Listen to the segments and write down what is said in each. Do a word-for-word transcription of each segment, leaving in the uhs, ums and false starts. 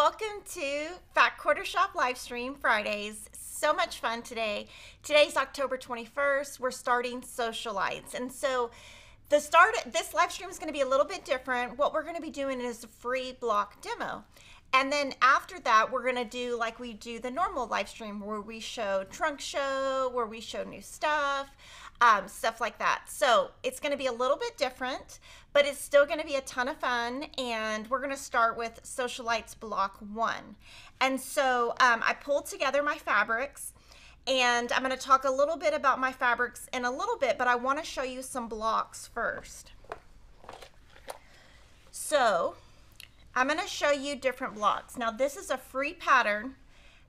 Welcome to Fat Quarter Shop Livestream Fridays. So much fun today. Today's October twenty-first. We're starting Sewcialites. And so the start, this live stream is going to be a little bit different. What we're going to be doing is a free block demo. And then after that, we're going to do like we do the normal live stream where we show trunk show, where we show new stuff, um, stuff like that. So it's going to be a little bit different, but it's still going to be a ton of fun. And we're going to start with Sewcialites block one. And so um, I pulled together my fabrics, and I'm going to talk a little bit about my fabrics in a little bit, but I want to show you some blocks first. So I'm going to show you different blocks. Now this is a free pattern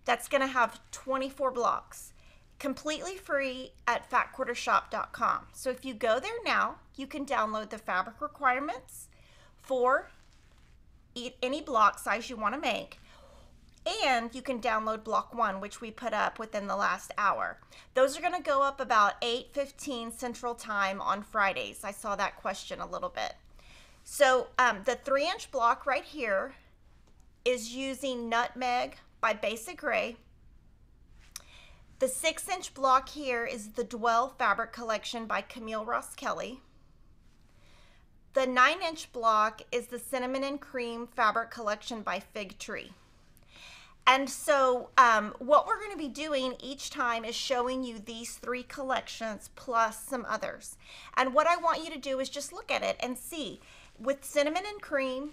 that's going to have twenty-four blocks, completely free at fat quarter shop dot com. So if you go there now, you can download the fabric requirements for any block size you want to make. And you can download block one, which we put up within the last hour. Those are going to go up about eight fifteen Central Time on Fridays. I saw that question a little bit. So um, the three inch block right here is using Nutmeg by Basic Gray. The six inch block here is the Dwell fabric collection by Camille Roskelley. The nine inch block is the Cinnamon and Cream fabric collection by Fig Tree. And so um, what we're going to be doing each time is showing you these three collections plus some others. And what I want you to do is just look at it and see. With Cinnamon and Cream,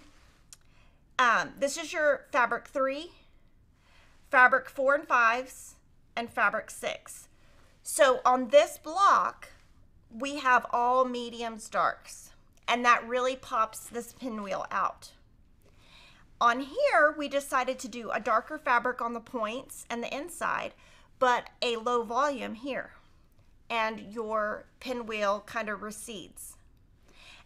um, this is your fabric three, fabric four and fives, and fabric six. So on this block, we have all mediums darks, and that really pops this pinwheel out. On here, we decided to do a darker fabric on the points and the inside, but a low volume here, and your pinwheel kind of recedes.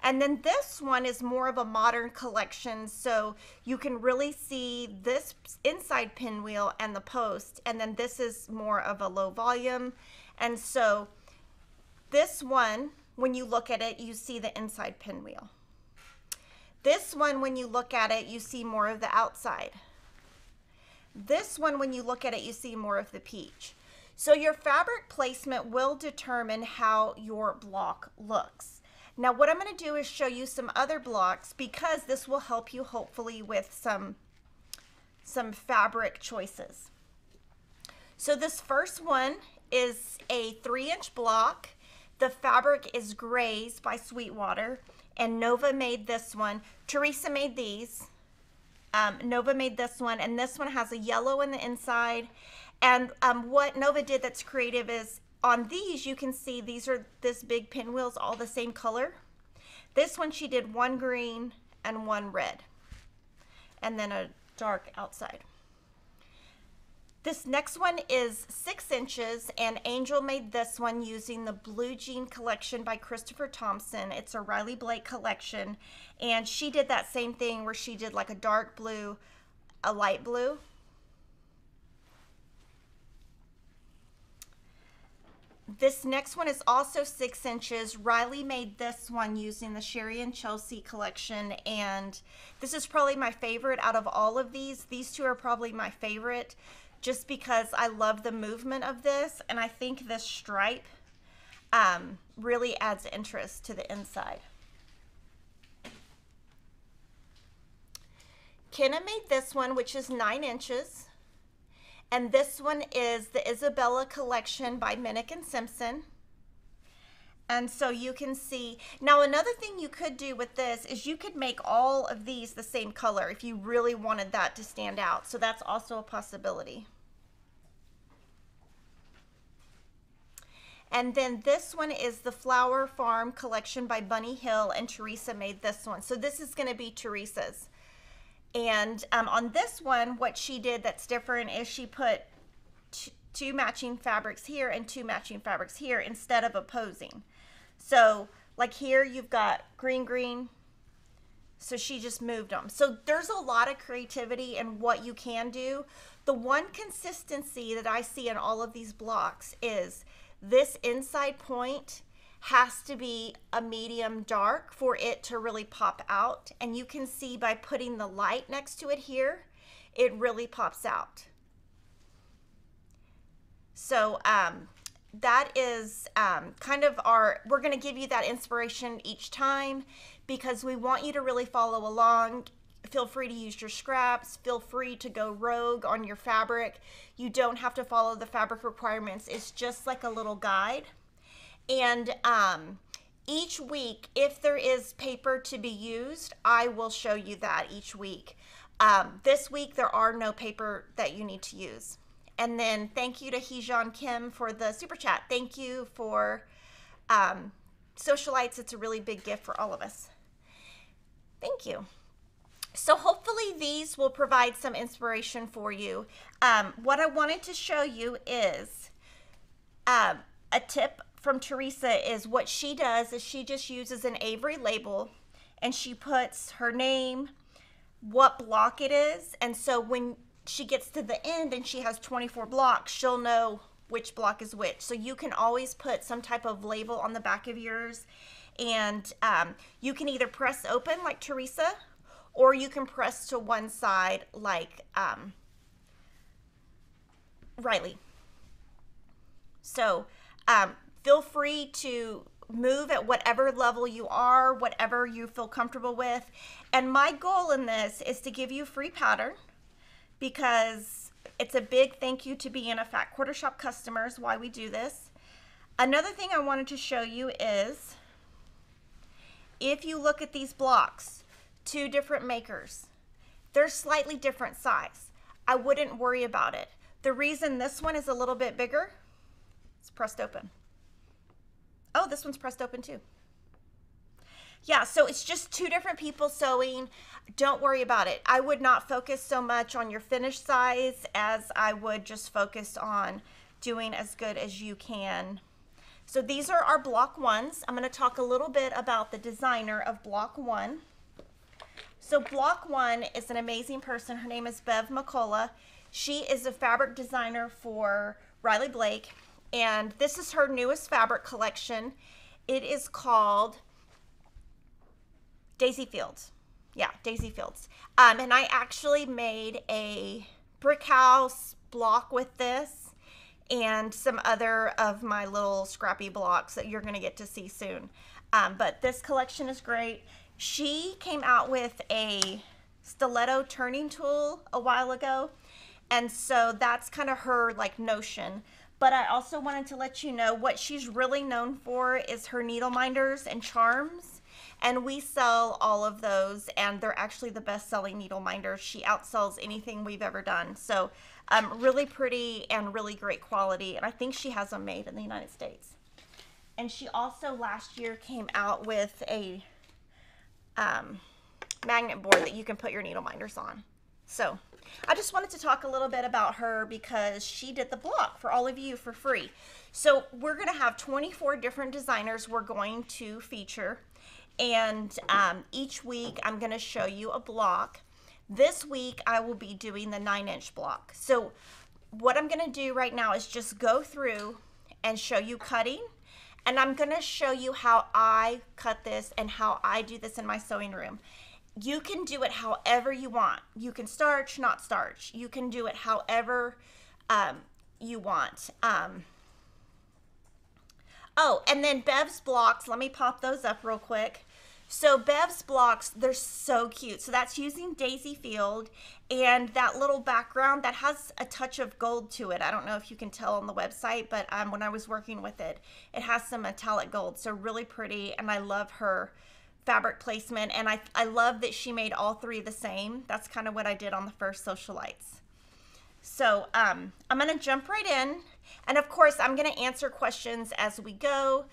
And then this one is more of a modern collection, so you can really see this inside pinwheel and the post, and then this is more of a low volume. And so this one, when you look at it, you see the inside pinwheel. This one, when you look at it, you see more of the outside. This one, when you look at it, you see more of the peach. So your fabric placement will determine how your block looks. Now what I'm going to do is show you some other blocks, because this will help you hopefully with some, some fabric choices. So this first one is a three inch block. The fabric is Graze by Sweetwater, and Nova made this one. Teresa made these. Um, Nova made this one, and this one has a yellow in the inside. And um, what Nova did that's creative is on these, you can see these are this big pinwheels, all the same color. This one, she did one green and one red, and then a dark outside. This next one is six inches, and Angel made this one using the Blue Jean collection by Christopher Thompson. It's a Riley Blake collection, and she did that same thing where she did like a dark blue, a light blue. This next one is also six inches. Riley made this one using the Sherry and Chelsea collection, and this is probably my favorite out of all of these. These two are probably my favorite, just because I love the movement of this, and I think this stripe um, really adds interest to the inside. Kenna made this one, which is nine inches, and this one is the Isabella collection by Minnick and Simpson. And so you can see, now another thing you could do with this is you could make all of these the same color if you really wanted that to stand out. So that's also a possibility. And then this one is the Flower Farm collection by Bunny Hill, and Teresa made this one. So this is going to be Teresa's. And um, on this one, what she did that's different is she put two matching fabrics here and two matching fabrics here instead of opposing. So like here you've got green, green, so she just moved them. So there's a lot of creativity in what you can do. The one consistency that I see in all of these blocks is this inside point has to be a medium dark for it to really pop out. And you can see by putting the light next to it here, it really pops out. So um, that is um, kind of our, we're going to give you that inspiration each time because we want you to really follow along. Feel free to use your scraps. Feel free to go rogue on your fabric. You don't have to follow the fabric requirements. It's just like a little guide. And um, each week, if there is paper to be used, I will show you that each week. Um, this week, there are no paper that you need to use. And then thank you to Heejan Kim for the super chat. Thank you for um, Sewcialites. It's a really big gift for all of us. Thank you. So hopefully these will provide some inspiration for you. Um, what I wanted to show you is um, a tip from Teresa is what she does is she just uses an Avery label and she puts her name, what block it is. And so when she gets to the end and she has twenty-four blocks, she'll know which block is which. So you can always put some type of label on the back of yours. And um, you can either press open like Teresa, or you can press to one side like um, Riley. So um, feel free to move at whatever level you are, whatever you feel comfortable with. And my goal in this is to give you free pattern because it's a big thank you to being a Fat Quarter Shop customer is why we do this. Another thing I wanted to show you is if you look at these blocks, two different makers. They're slightly different size. I wouldn't worry about it. The reason this one is a little bit bigger, it's pressed open. Oh, this one's pressed open too. Yeah, so it's just two different people sewing. Don't worry about it. I would not focus so much on your finished size as I would just focus on doing as good as you can. So these are our block ones. I'm gonna talk a little bit about the designer of block one. So block one is an amazing person. Her name is Bev McCullough. She is a fabric designer for Riley Blake, and this is her newest fabric collection. It is called Daisy Fields. Yeah, Daisy Fields. Um, and I actually made a brick house block with this and some other of my little scrappy blocks that you're gonna get to see soon. Um, but this collection is great. She came out with a stiletto turning tool a while ago, and so that's kind of her like notion. But I also wanted to let you know what she's really known for is her needle minders and charms, and we sell all of those, and they're actually the best-selling needle minders. She outsells anything we've ever done, so um, really pretty and really great quality, and I think she has them made in the United States. And she also last year came out with a Um, magnet board that you can put your needle minders on. So I just wanted to talk a little bit about her because she did the block for all of you for free. So we're going to have twenty-four different designers we're going to feature, and um, each week I'm going to show you a block. This week I will be doing the nine inch block. So what I'm going to do right now is just go through and show you cutting. And I'm gonna show you how I cut this and how I do this in my sewing room. You can do it however you want. You can starch, not starch. You can do it however um, you want. Um, oh, and then Bev's blocks, let me pop those up real quick. So Bev's blocks, they're so cute. So that's using Daisy Field, and that little background that has a touch of gold to it. I don't know if you can tell on the website, but um, when I was working with it, it has some metallic gold. So really pretty, and I love her fabric placement, and I, I love that she made all three the same. That's kind of what I did on the first Sewcialites. So um, I'm gonna jump right in, and of course, I'm gonna answer questions as we go.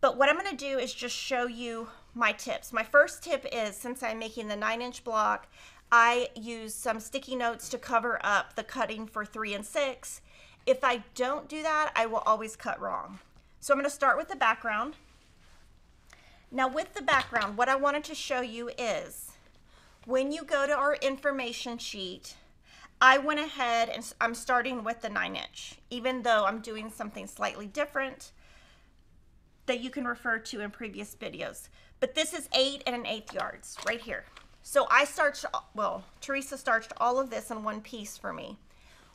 But what I'm gonna do is just show you my tips. My first tip is, since I'm making the nine inch block, I use some sticky notes to cover up the cutting for three and six. If I don't do that, I will always cut wrong. So I'm gonna start with the background. Now with the background, what I wanted to show you is, when you go to our information sheet, I went ahead and I'm starting with the nine inch, even though I'm doing something slightly different that you can refer to in previous videos. But this is eight and an eighth yards right here. So I starched, well, Teresa starched all of this in one piece for me.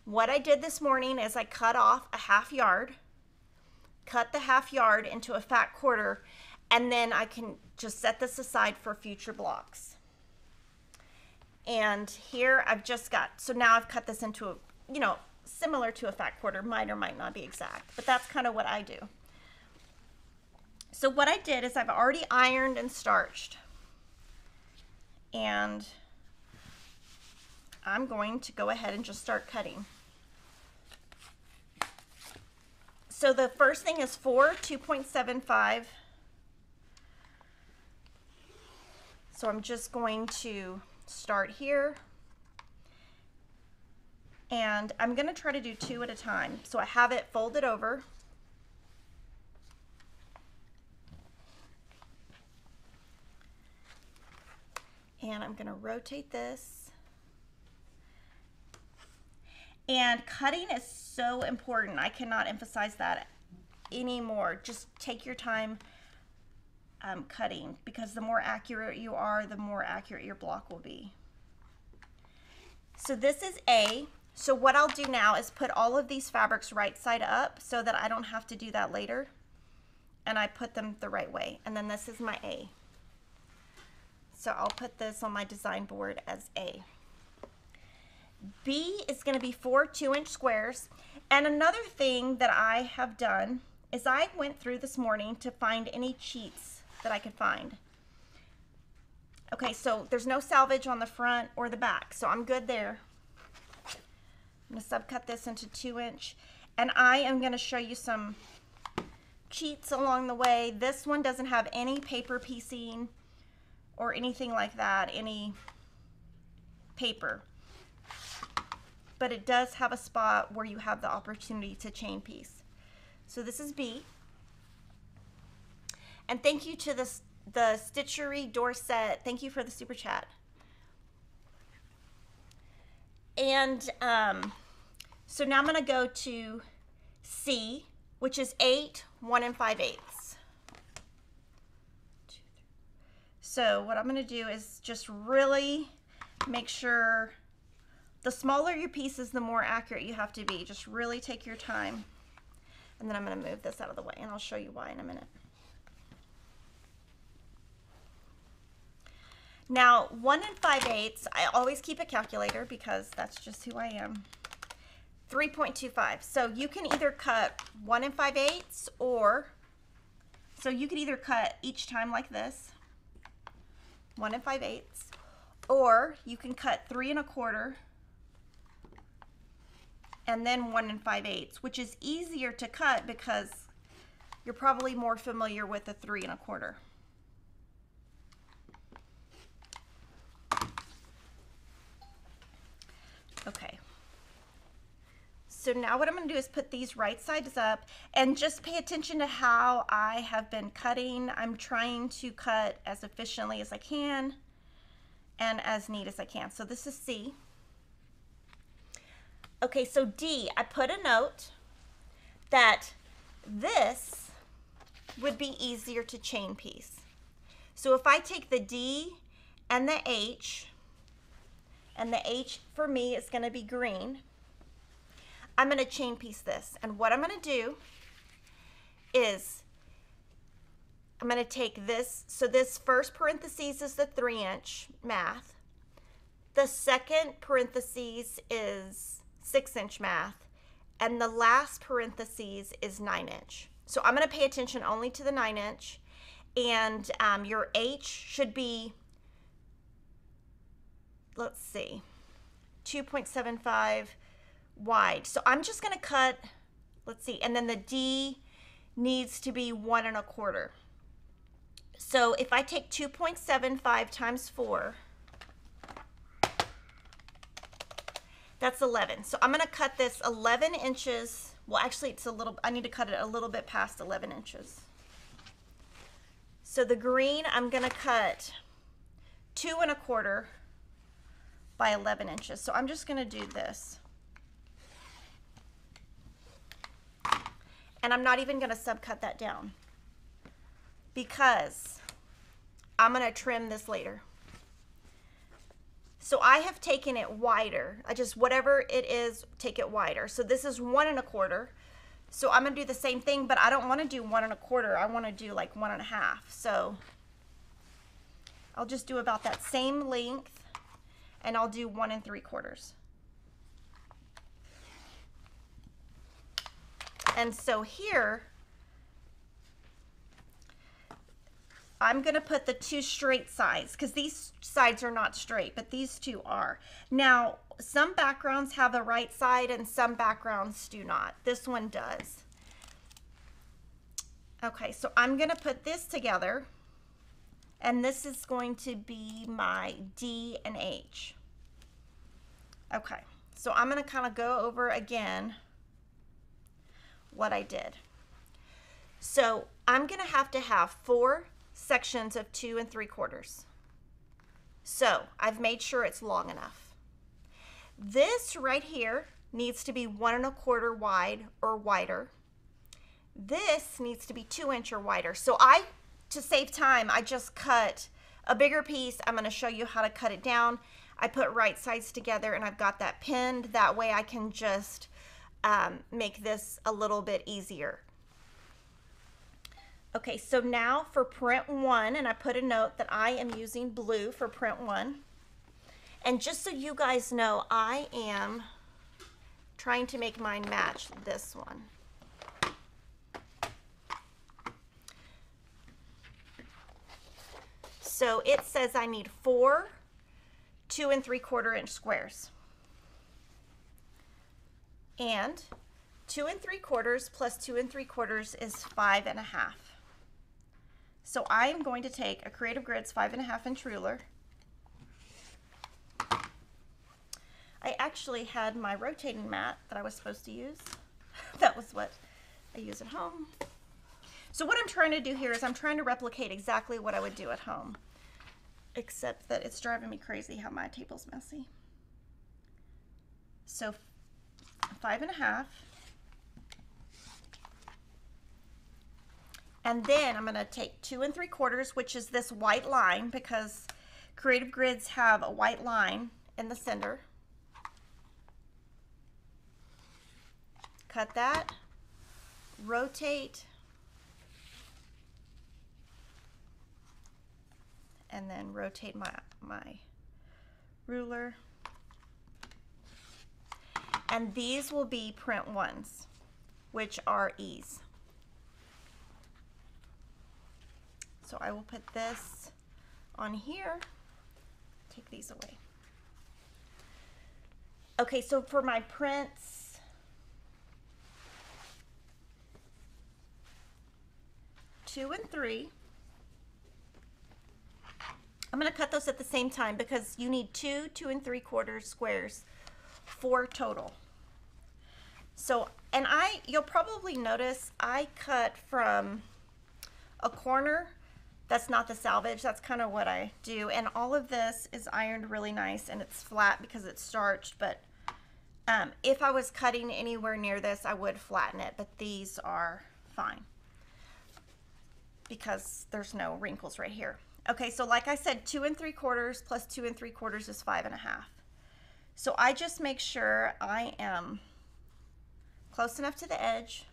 What I did this morning is I cut off a half yard, cut the half yard into a fat quarter, and then I can just set this aside for future blocks. And here I've just got, so now I've cut this into a, you know, similar to a fat quarter, might or might not be exact, but that's kind of what I do. So what I did is I've already ironed and starched. And I'm going to go ahead and just start cutting. So the first thing is four two point seven five. So I'm just going to start here. And I'm going to try to do two at a time. So I have it folded over. And I'm going to rotate this. And cutting is so important. I cannot emphasize that anymore. Just take your time um, cutting, because the more accurate you are, the more accurate your block will be. So this is A. So what I'll do now is put all of these fabrics right side up so that I don't have to do that later. And I put them the right way. And then this is my A. So I'll put this on my design board as A. B is going to be four two-inch squares. And another thing that I have done is I went through this morning to find any cheats that I could find. Okay, so there's no salvage on the front or the back, so I'm good there. I'm going to subcut this into two-inch. And I am going to show you some cheats along the way. This one doesn't have any paper piecing or anything like that, any paper. But it does have a spot where you have the opportunity to chain piece. So this is B. And thank you to the, the Stitchery Dorset. Thank you for the super chat. And um, so now I'm gonna go to C, which is eight, one and five eighths. So what I'm going to do is just really make sure, the smaller your piece is, the more accurate you have to be. Just really take your time. And then I'm going to move this out of the way, and I'll show you why in a minute. Now, one and five eighths, I always keep a calculator because that's just who I am. three point two five. So you can either cut one and five eighths, or, so you could either cut each time like this, one and five eighths, or you can cut three and a quarter and then one and five eighths, which is easier to cut because you're probably more familiar with the three and a quarter. Okay. So now what I'm going to do is put these right sides up and just pay attention to how I have been cutting. I'm trying to cut as efficiently as I can and as neat as I can. So this is C. Okay, so D, I put a note that this would be easier to chain piece. So if I take the D and the H, and the H for me is going to be green, I'm going to chain piece this. And what I'm going to do is I'm going to take this. So this first parentheses is the three inch math. The second parentheses is six inch math. And the last parentheses is nine inch. So I'm going to pay attention only to the nine inch. And um, your H should be, let's see, two point seven five. Wide. So I'm just going to cut, let's see, and then the D needs to be one and a quarter. So if I take two point seven five times four, that's eleven. So I'm going to cut this eleven inches. Well, actually it's a little, I need to cut it a little bit past eleven inches. So the green, I'm going to cut two and a quarter by eleven inches. So I'm just going to do this. And I'm not even going to subcut that down because I'm going to trim this later. So I have taken it wider. I just, whatever it is, take it wider. So this is one and a quarter. So I'm gonna do the same thing, but I don't wanna do one and a quarter. I wanna do like one and a half. So I'll just do about that same length and I'll do one and three quarters. And so here, I'm gonna put the two straight sides because these sides are not straight, but these two are. Now, some backgrounds have a right side and some backgrounds do not. This one does. Okay, so I'm gonna put this together and this is going to be my D and H. Okay, so I'm gonna kind of go over again what I did. So I'm gonna have to have four sections of two and three quarters. So I've made sure it's long enough. This right here needs to be one and a quarter wide or wider. This needs to be two inch or wider. So I, to save time, I just cut a bigger piece. I'm going to show you how to cut it down. I put right sides together and I've got that pinned. That way I can just um, make this a little bit easier. Okay, so now for print one, and I put a note that I am using blue for print one. And just so you guys know, I am trying to make mine match this one. So it says I need four two and three quarter inch squares. And two and three quarters plus two and three quarters is five and a half. So I am going to take a Creative Grids five and a half inch ruler. I actually had my rotating mat that I was supposed to use. That was what I use at home. So what I'm trying to do here is I'm trying to replicate exactly what I would do at home, except that it's driving me crazy how my table's messy. So five and a half. And then I'm going to take two and three quarters, which is this white line, because Creative Grids have a white line in the center. Cut that, rotate, and then rotate my, my ruler. And these will be print ones, which are E's. So I will put this on here, take these away. Okay, so for my prints, two and three, I'm gonna cut those at the same time because you need two, two and three quarter squares, four total. So, and I, you'll probably notice I cut from a corner. That's not the salvage, that's kind of what I do. And all of this is ironed really nice and it's flat because it's starched, but um, if I was cutting anywhere near this, I would flatten it, but these are fine because there's no wrinkles right here. Okay, so like I said, two and three quarters plus two and three quarters is five and a half. So I just make sure I am close enough to the edge.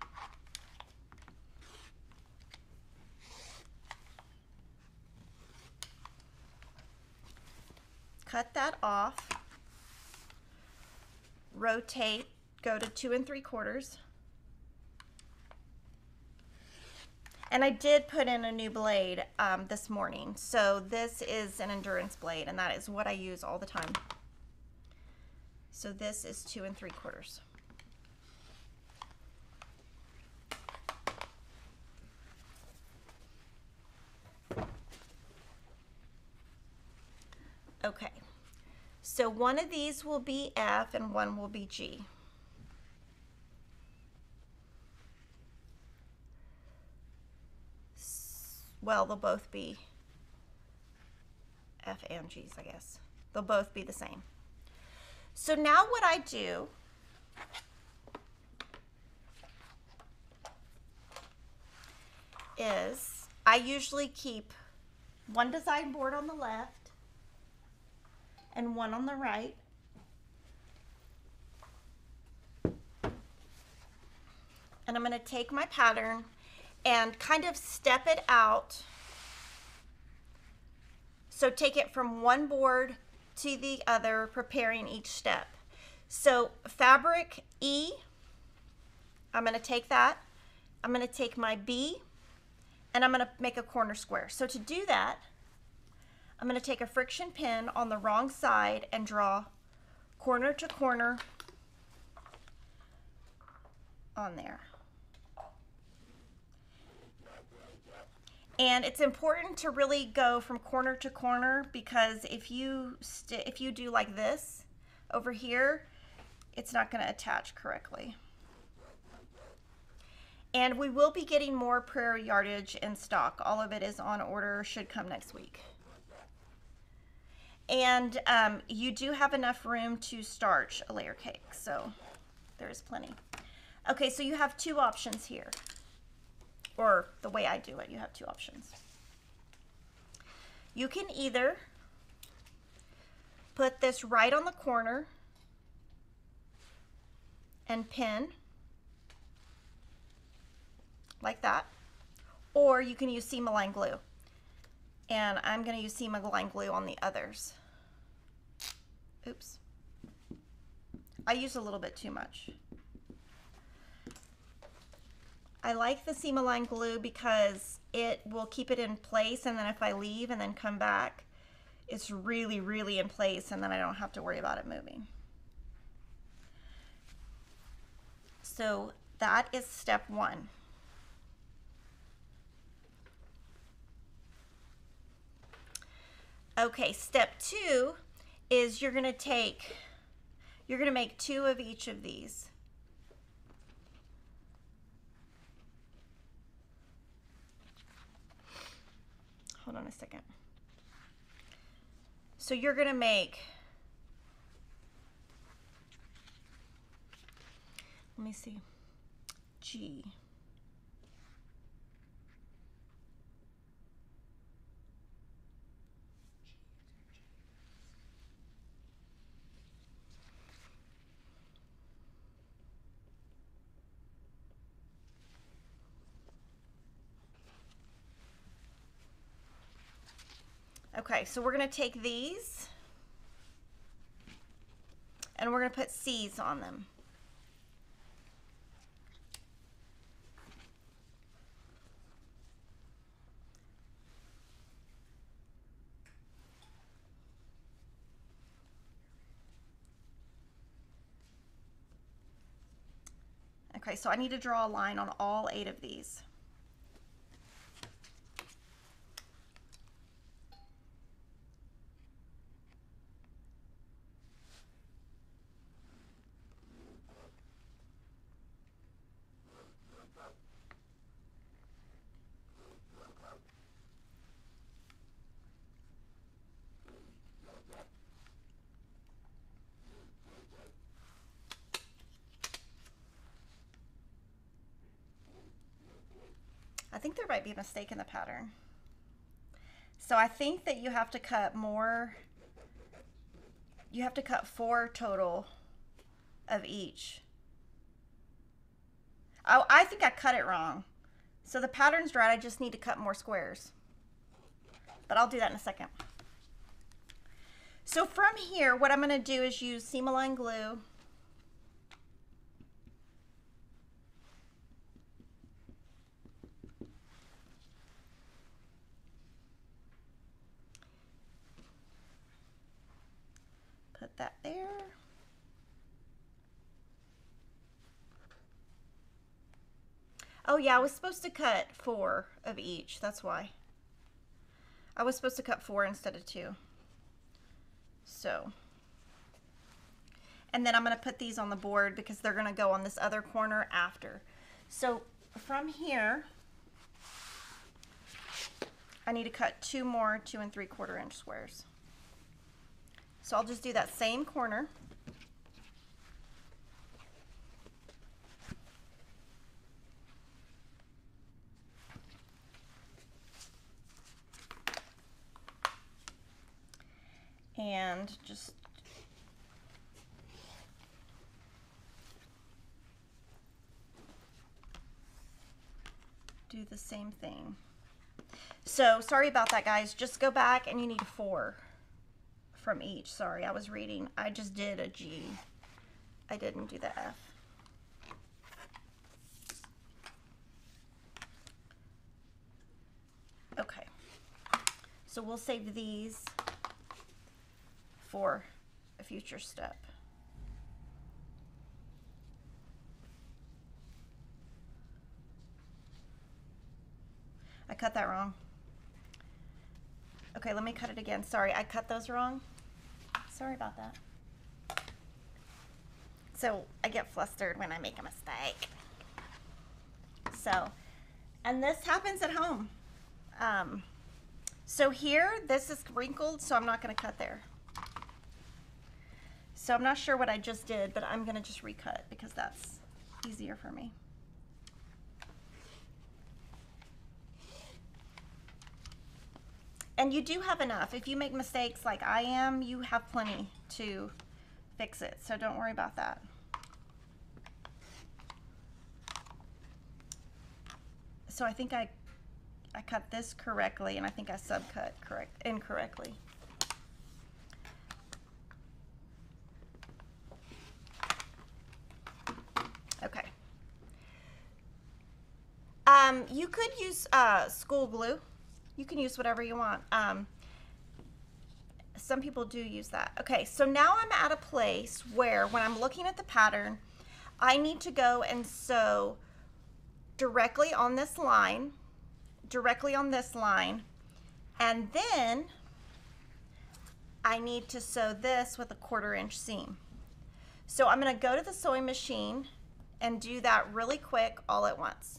Cut that off, rotate, go to two and three quarters. And I did put in a new blade um, this morning. So this is an endurance blade and that is what I use all the time. So this is two and three quarters. Okay, so one of these will be F and one will be G. Well, they'll both be F and G's, I guess. They'll both be the same. So now what I do is I usually keep one design board on the left and one on the right. And I'm going to take my pattern and kind of step it out. So take it from one board to the other, preparing each step. So fabric E, I'm going to take that. I'm going to take my B and I'm going to make a corner square. So to do that, I'm going to take a friction pin on the wrong side and draw corner to corner on there. And it's important to really go from corner to corner, because if you st if you do like this over here, it's not going to attach correctly. And we will be getting more prairie yardage in stock. All of it is on order, should come next week. And um, you do have enough room to starch a layer cake, so there's plenty. Okay, so you have two options here. Or the way I do it, you have two options. You can either put this right on the corner and pin like that, or you can use seam align glue. And I'm going to use seam align glue on the others. Oops. I used a little bit too much. I like the seam align glue because it will keep it in place, and then if I leave and then come back, it's really, really in place, and then I don't have to worry about it moving. So that is step one. Okay, step two is you're gonna take, you're gonna make two of each of these. Hold on a second. So you're going to make, let me see, G. Okay, so we're going to take these and we're going to put C's on them. Okay, so I need to draw a line on all eight of these. I think there might be a mistake in the pattern. So I think that you have to cut more, you have to cut four total of each. Oh, I think I cut it wrong. So the pattern's right, I just need to cut more squares. But I'll do that in a second. So from here, what I'm gonna do is use seam align glue. That there. Oh yeah, I was supposed to cut four of each. That's why. I was supposed to cut four instead of two. So. And then I'm going to put these on the board because they're going to go on this other corner after. So from here, I need to cut two more two and three quarter inch squares. So I'll just do that same corner. and just do the same thing. So sorry about that, guys. Just go back and you need four from each. Sorry, I was reading. I just did a G. I didn't do the F. Okay. So we'll save these for a future step. I cut that wrong. Okay, let me cut it again. Sorry, I cut those wrong. Sorry about that. So I get flustered when I make a mistake. So, and this happens at home. Um, so here, this is wrinkled, so I'm not gonna cut there. So I'm not sure what I just did, but I'm gonna just recut because that's easier for me. And you do have enough. If you make mistakes like I am, you have plenty to fix it. So don't worry about that. So I think I, I cut this correctly, and I think I subcut correct, incorrectly. Okay. Um, you could use uh, school glue. You can use whatever you want. Um, some people do use that. Okay, so now I'm at a place where when I'm looking at the pattern, I need to go and sew directly on this line, directly on this line, and then I need to sew this with a quarter inch seam. So I'm gonna go to the sewing machine and do that really quick all at once.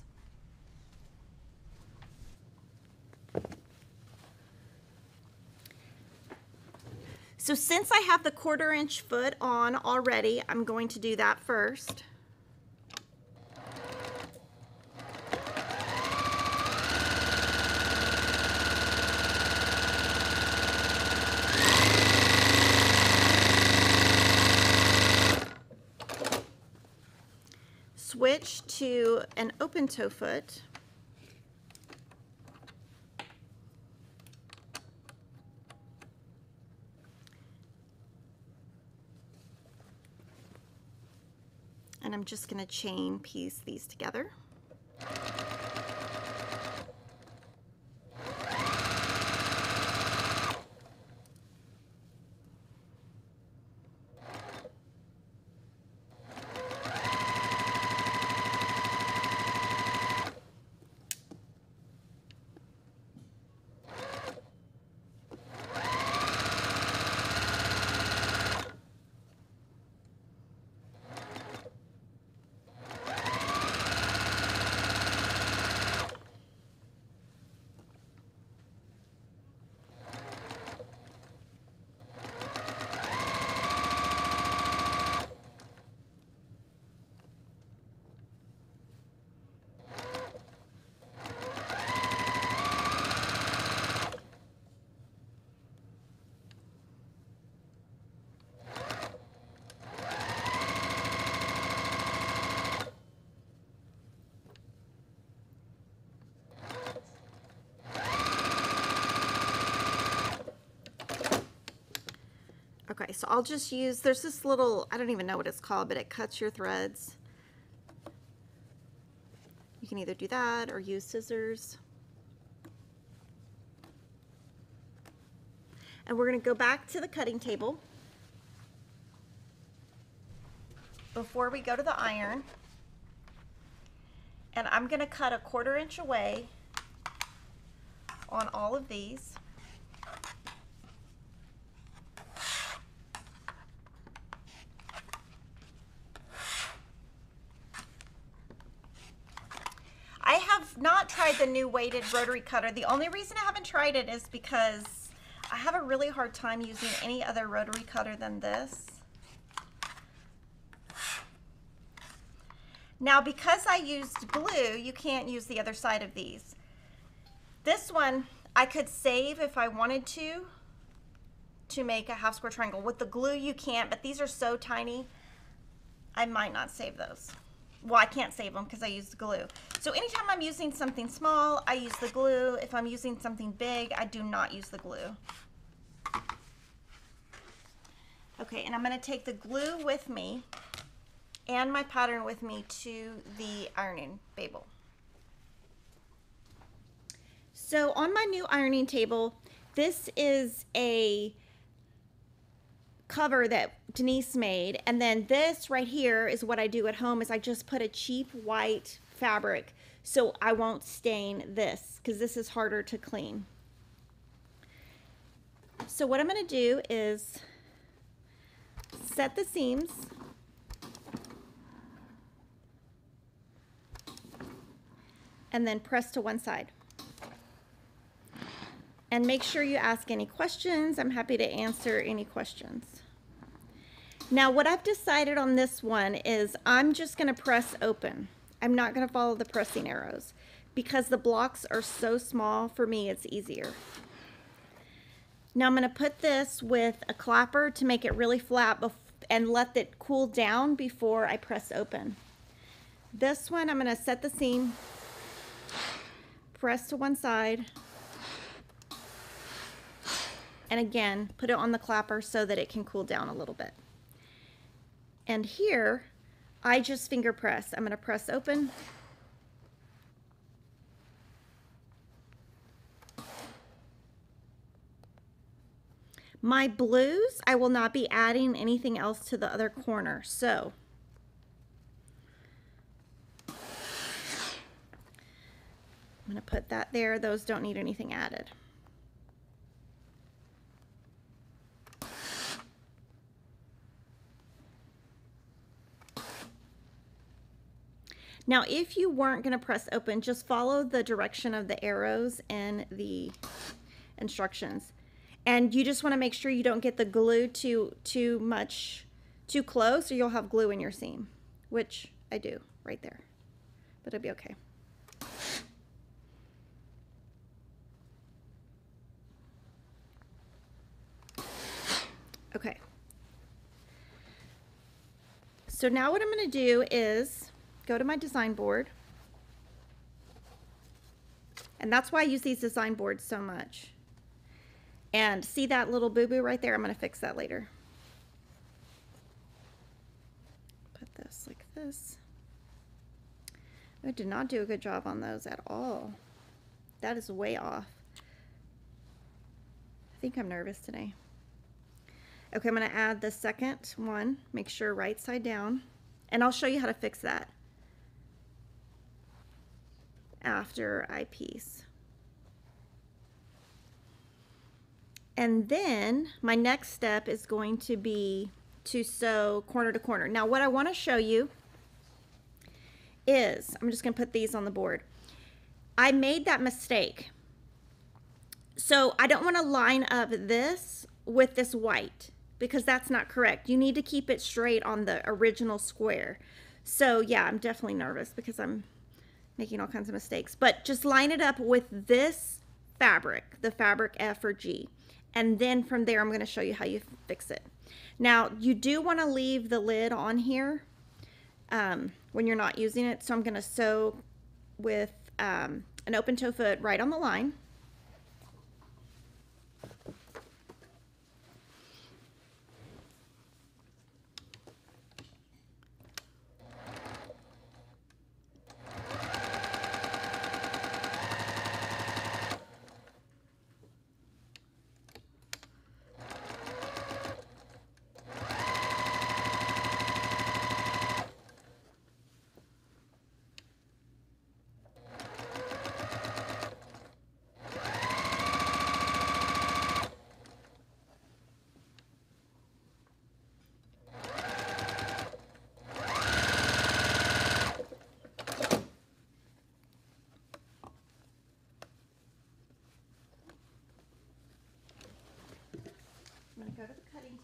So since I have the quarter inch foot on already, I'm going to do that first. Switch to an open toe foot. And I'm just gonna chain piece these together. Okay, so I'll just use, there's this little, I don't even know what it's called, but it cuts your threads. You can either do that or use scissors. And we're going to go back to the cutting table before we go to the iron. And I'm going to cut a quarter inch away on all of these. Not tried the new weighted rotary cutter. The only reason I haven't tried it is because I have a really hard time using any other rotary cutter than this. Now, because I used glue, you can't use the other side of these. This one I could save if I wanted to to make a half square triangle. With the glue you can't, but these are so tiny, I might not save those. Well, I can't save them because I use the glue. So anytime I'm using something small, I use the glue. If I'm using something big, I do not use the glue. Okay, and I'm gonna take the glue with me and my pattern with me to the ironing table. So on my new ironing table, this is a cover that Denise made, and then this right here is what I do at home, is I just put a cheap white fabric so I won't stain this, because this is harder to clean. So what I'm going to do is set the seams, and then press to one side. And make sure you ask any questions. I'm happy to answer any questions. Now, what I've decided on this one is I'm just gonna press open. I'm not gonna follow the pressing arrows because the blocks are so small, for me it's easier. Now I'm gonna put this with a clapper to make it really flat and let it cool down before I press open. This one, I'm gonna set the seam, press to one side, and again, put it on the clapper so that it can cool down a little bit. And here, I just finger press. I'm gonna press open. My blues, I will not be adding anything else to the other corner. So, I'm gonna put that there. Those don't need anything added. Now, if you weren't going to press open, just follow the direction of the arrows and the instructions. And you just want to make sure you don't get the glue too, too much, too close, or you'll have glue in your seam, which I do right there, but it'll be okay. Okay. So now what I'm going to do is go to my design board, and that's why I use these design boards so much. And see that little boo-boo right there? I'm going to fix that later. Put this like this. I did not do a good job on those at all. That is way off. I think I'm nervous today. Okay, I'm going to add the second one. Make sure right side down, and I'll show you how to fix that after I piece. And then my next step is going to be to sew corner to corner. Now what I want to show you is, I'm just going to put these on the board. I made that mistake. So I don't want to line up this with this white because that's not correct. You need to keep it straight on the original square. So yeah, I'm definitely nervous because I'm making all kinds of mistakes, but just line it up with this fabric, the fabric F or G, and then from there I'm going to show you how you fix it. Now you do want to leave the lid on here um, when you're not using it, so I'm going to sew with um, an open toe foot right on the line.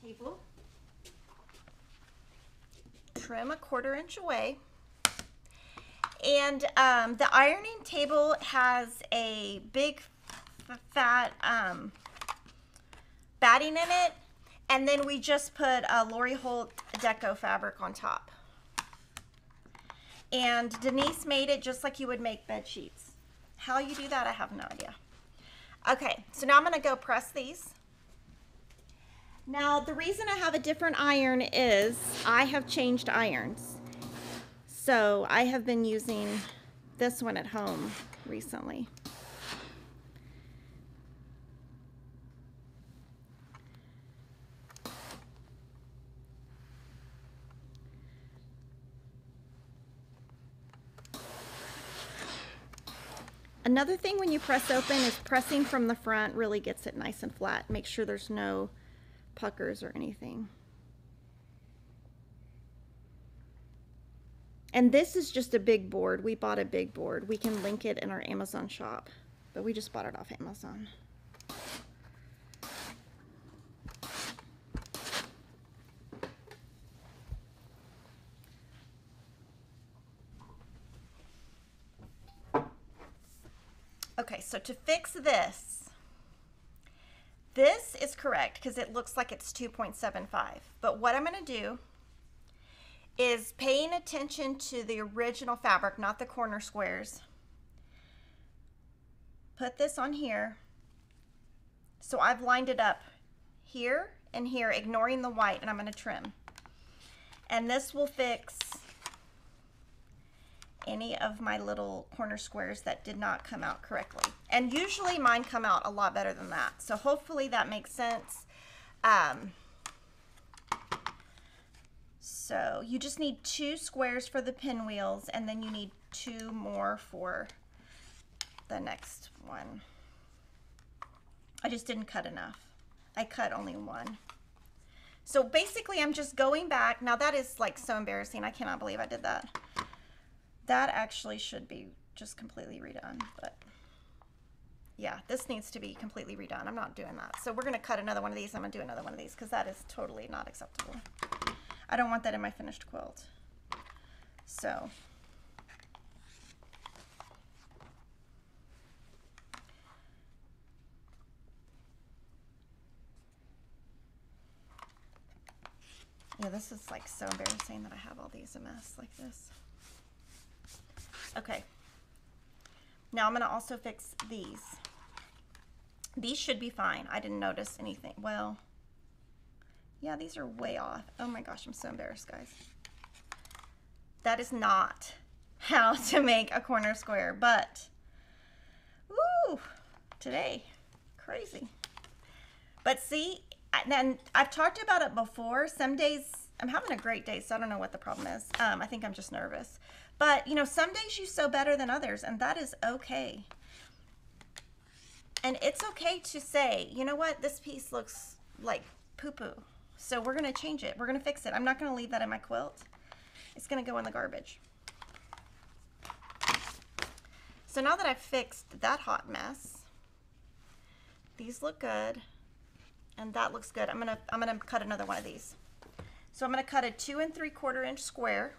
Table. Trim a quarter inch away, and um, the ironing table has a big fat um, batting in it, and then we just put a Lori Holt deco fabric on top. And Denise made it just like you would make bed sheets. How you do that, I have no idea. Okay, so now I'm gonna go press these. Now, the reason I have a different iron is I have changed irons. So I have been using this one at home recently. Another thing when you press open is pressing from the front really gets it nice and flat. Make sure there's no puckers or anything. And this is just a big board. We bought a big board. We can link it in our Amazon shop, but we just bought it off Amazon. Okay, so to fix this, this is correct because it looks like it's two point seven five. But what I'm gonna do is paying attention to the original fabric, not the corner squares. Put this on here. So I've lined it up here and here, ignoring the white, and I'm gonna trim. And this will fix any of my little corner squares that did not come out correctly. And usually mine come out a lot better than that. So hopefully that makes sense. Um, so you just need two squares for the pinwheels, and then you need two more for the next one. I just didn't cut enough. I cut only one. So basically I'm just going back. Now that is like so embarrassing. I cannot believe I did that. That actually should be just completely redone, but yeah, this needs to be completely redone. I'm not doing that. So we're gonna cut another one of these. I'm gonna do another one of these because that is totally not acceptable. I don't want that in my finished quilt. So yeah, this is like so embarrassing that I have all these a mess like this. Okay, now I'm gonna also fix these. These should be fine. I didn't notice anything. Well, yeah, these are way off. Oh my gosh, I'm so embarrassed, guys. That is not how to make a corner square, but, woo, today, crazy. But see, and I've talked about it before. Some days, I'm having a great day, so I don't know what the problem is. Um, I think I'm just nervous. But, you know, some days you sew better than others, and that is okay. And it's okay to say, you know what, this piece looks like poo-poo, so we're going to change it. We're going to fix it. I'm not going to leave that in my quilt. It's going to go in the garbage. So now that I've fixed that hot mess, these look good, and that looks good. I'm going to I'm going to cut another one of these. So I'm going to cut a two and three quarter inch square.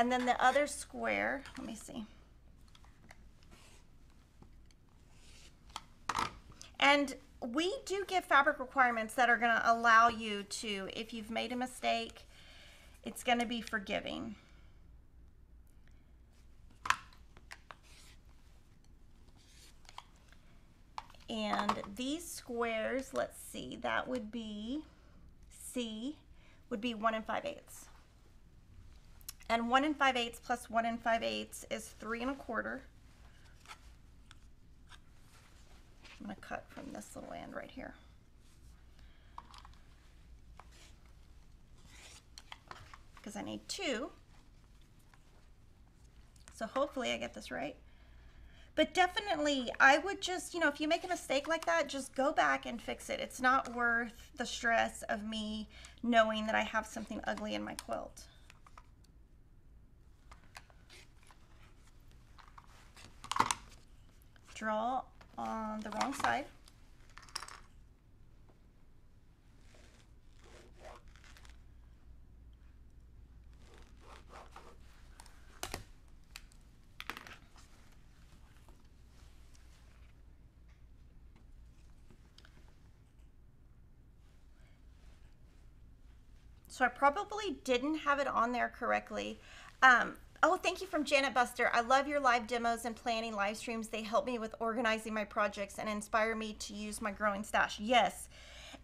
And then the other square, let me see. And we do give fabric requirements that are gonna allow you to, if you've made a mistake, it's gonna be forgiving. And these squares, let's see, that would be, C would be one and five eighths. And one and five eighths plus one and five eighths is three and a quarter. I'm gonna cut from this little end right here. Because I need two. So hopefully I get this right. But definitely I would just, you know, if you make a mistake like that, just go back and fix it. It's not worth the stress of me knowing that I have something ugly in my quilt. Draw on the wrong side. so I probably didn't have it on there correctly. Um, oh, thank you from Janet Buster. I love your live demos and planning live streams. They help me with organizing my projects and inspire me to use my growing stash. Yes.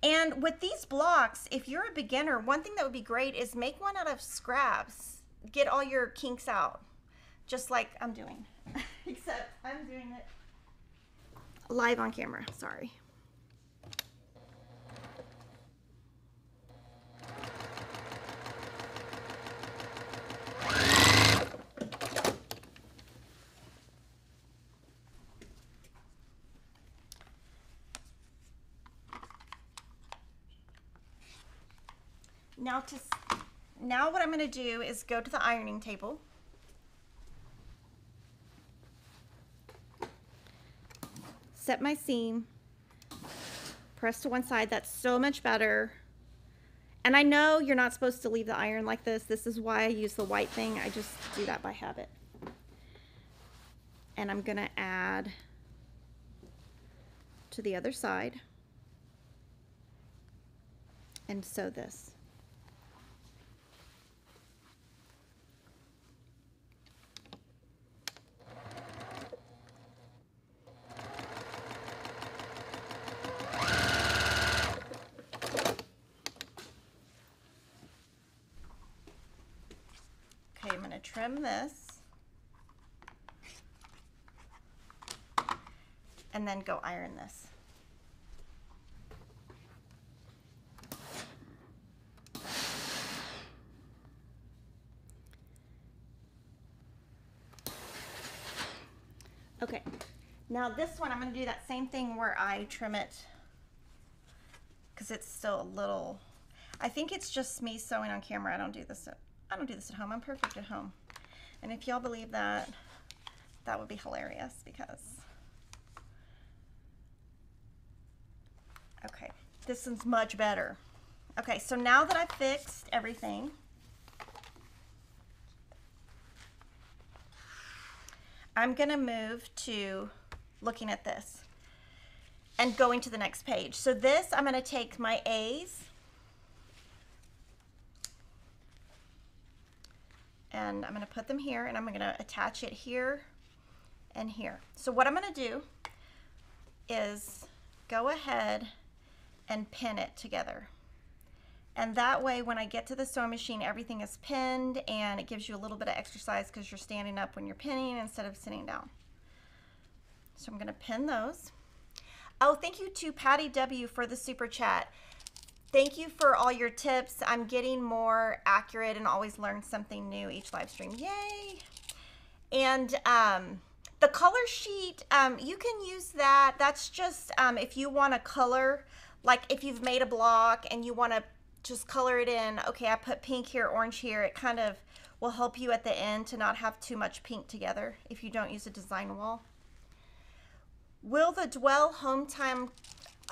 And with these blocks, if you're a beginner, one thing that would be great is make one out of scraps. Get all your kinks out, just like I'm doing, except I'm doing it live on camera, sorry. Now, to, now what I'm going to do is go to the ironing table. Set my seam. Press to one side. That's so much better. And I know you're not supposed to leave the iron like this. This is why I use the white thing. I just do that by habit. And I'm going to add to the other side and sew this. Trim this and then go iron this. Okay, now this one I'm going to do that same thing where I trim it because it's still a little, I think it's just me sewing on camera. I don't do this at, I don't do this at home. I'm perfect at home. And if y'all believe that, that would be hilarious because, okay, this one's much better. Okay, so now that I've fixed everything, I'm gonna move to looking at this and going to the next page. So this, I'm gonna take my A's and I'm going to put them here and I'm going to attach it here and here. So what I'm going to do is go ahead and pin it together. And that way when I get to the sewing machine, everything is pinned and it gives you a little bit of exercise because you're standing up when you're pinning instead of sitting down. So I'm going to pin those. Oh, thank you to Patty W for the super chat. Thank you for all your tips. I'm getting more accurate and always learn something new each live stream. Yay! And um, the color sheet, um, you can use that. That's just um, if you want to color, like if you've made a block and you want to just color it in. Okay, I put pink here, orange here. It kind of will help you at the end to not have too much pink together if you don't use a design wall. Will the Dwell Hometown,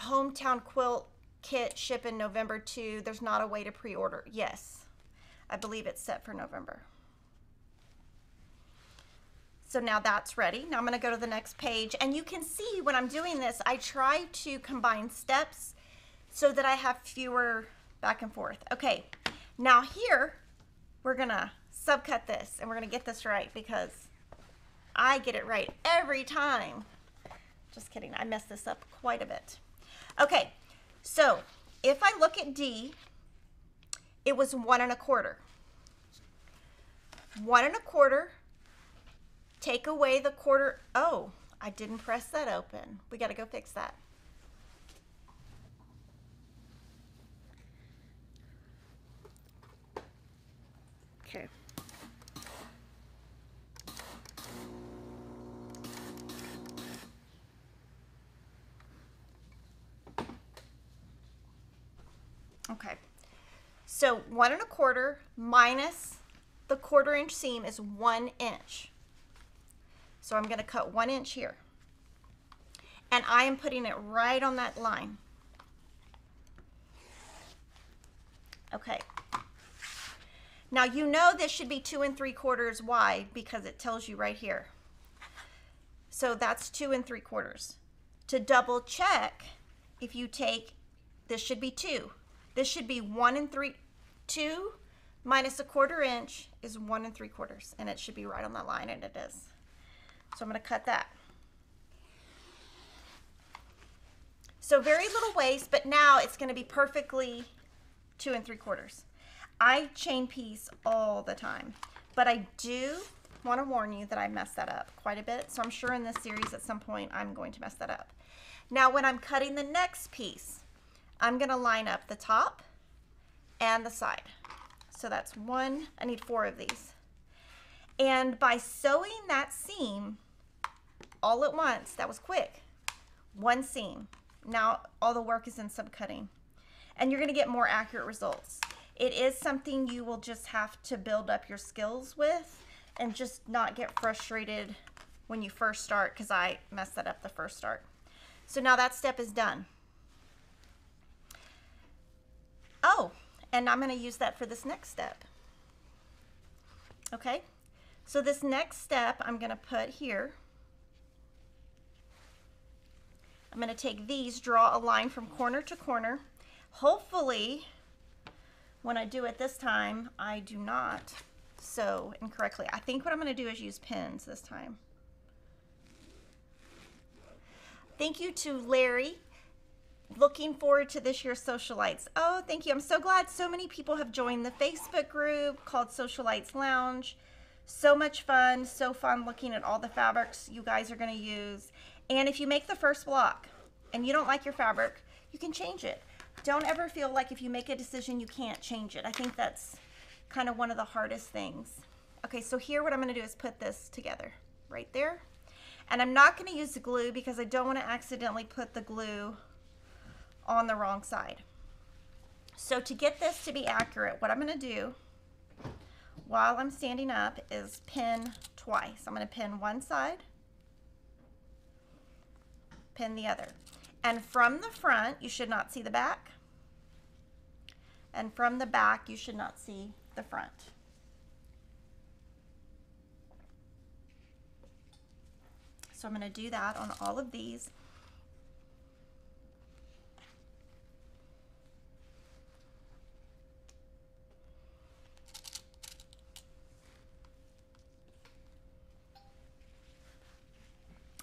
hometown Quilt Kit ship in November too? There's not a way to pre-order. Yes, I believe it's set for November. So now that's ready. Now I'm going to go to the next page and you can see when I'm doing this, I try to combine steps so that I have fewer back and forth. Okay, now here we're going to subcut this and we're going to get this right because I get it right every time. Just kidding. I messed this up quite a bit. Okay. So if I look at D, it was one and a quarter. One and a quarter, take away the quarter. Oh, I didn't press that open. We got to go fix that. Okay. Okay, so one and a quarter minus the quarter inch seam is one inch. So I'm going to cut one inch here. And I am putting it right on that line. Okay. Now you know this should be two and three quarters wide because it tells you right here. So that's two and three quarters. To double check, if you take, this should be two. This should be one and three, two minus a quarter inch is one and three quarters, and it should be right on that line, and it is. So I'm going to cut that. So very little waste, but now it's going to be perfectly two and three quarters. I chain piece all the time, but I do want to warn you that I mess that up quite a bit. So I'm sure in this series at some point I'm going to mess that up. Now when I'm cutting the next piece, I'm going to line up the top and the side. So that's one, I need four of these. And by sewing that seam all at once, that was quick, one seam. Now all the work is in subcutting, and you're going to get more accurate results. It is something you will just have to build up your skills with and just not get frustrated when you first start, because I messed that up the first start. So now that step is done. Oh, and I'm going to use that for this next step. Okay, so this next step I'm going to put here. I'm going to take these, draw a line from corner to corner. Hopefully, when I do it this time, I do not sew incorrectly. I think what I'm going to do is use pins this time. Thank you to Larry. Looking forward to this year's Sewcialites. Oh, thank you. I'm so glad so many people have joined the Facebook group called Sewcialites Lounge. So much fun. So fun looking at all the fabrics you guys are going to use. And if you make the first block and you don't like your fabric, you can change it. Don't ever feel like if you make a decision, you can't change it. I think that's kind of one of the hardest things. Okay, so here what I'm gonna do is put this together right there. And I'm not gonna use the glue because I don't wanna accidentally put the glue on the wrong side. So to get this to be accurate, what I'm gonna do while I'm standing up is pin twice. I'm gonna pin one side, pin the other. And from the front, you should not see the back. And from the back, you should not see the front. So I'm going to do that on all of these.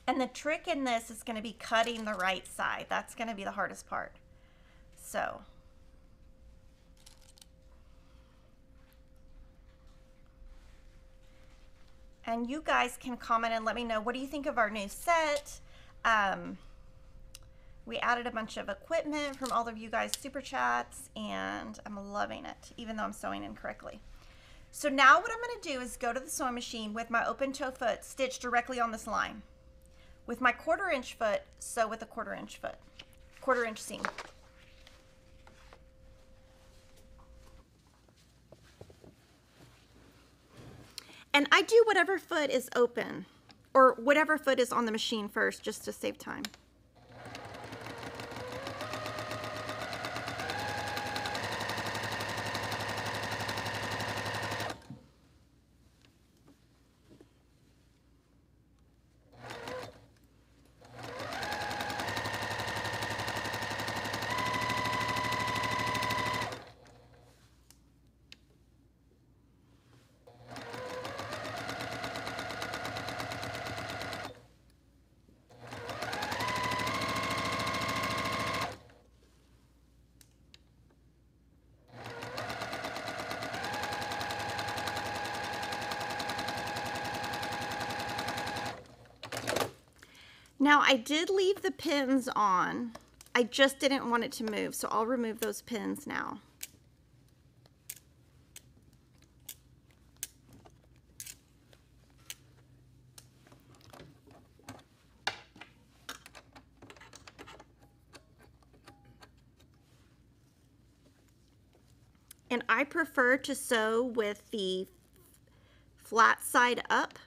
And the trick in this is going to be cutting the right side. That's going to be the hardest part. So and you guys can comment and let me know, what do you think of our new set? Um, we added a bunch of equipment from all of you guys' super chats, and I'm loving it, even though I'm sewing incorrectly. So now what I'm going to do is go to the sewing machine with my open toe foot, stitch directly on this line. With my quarter inch foot, sew with a quarter inch foot, quarter inch seam. And I do whatever foot is open, or whatever foot is on the machine first, just to save time. Now I did leave the pins on, I just didn't want it to move, so I'll remove those pins now. And I prefer to sew with the flat side up,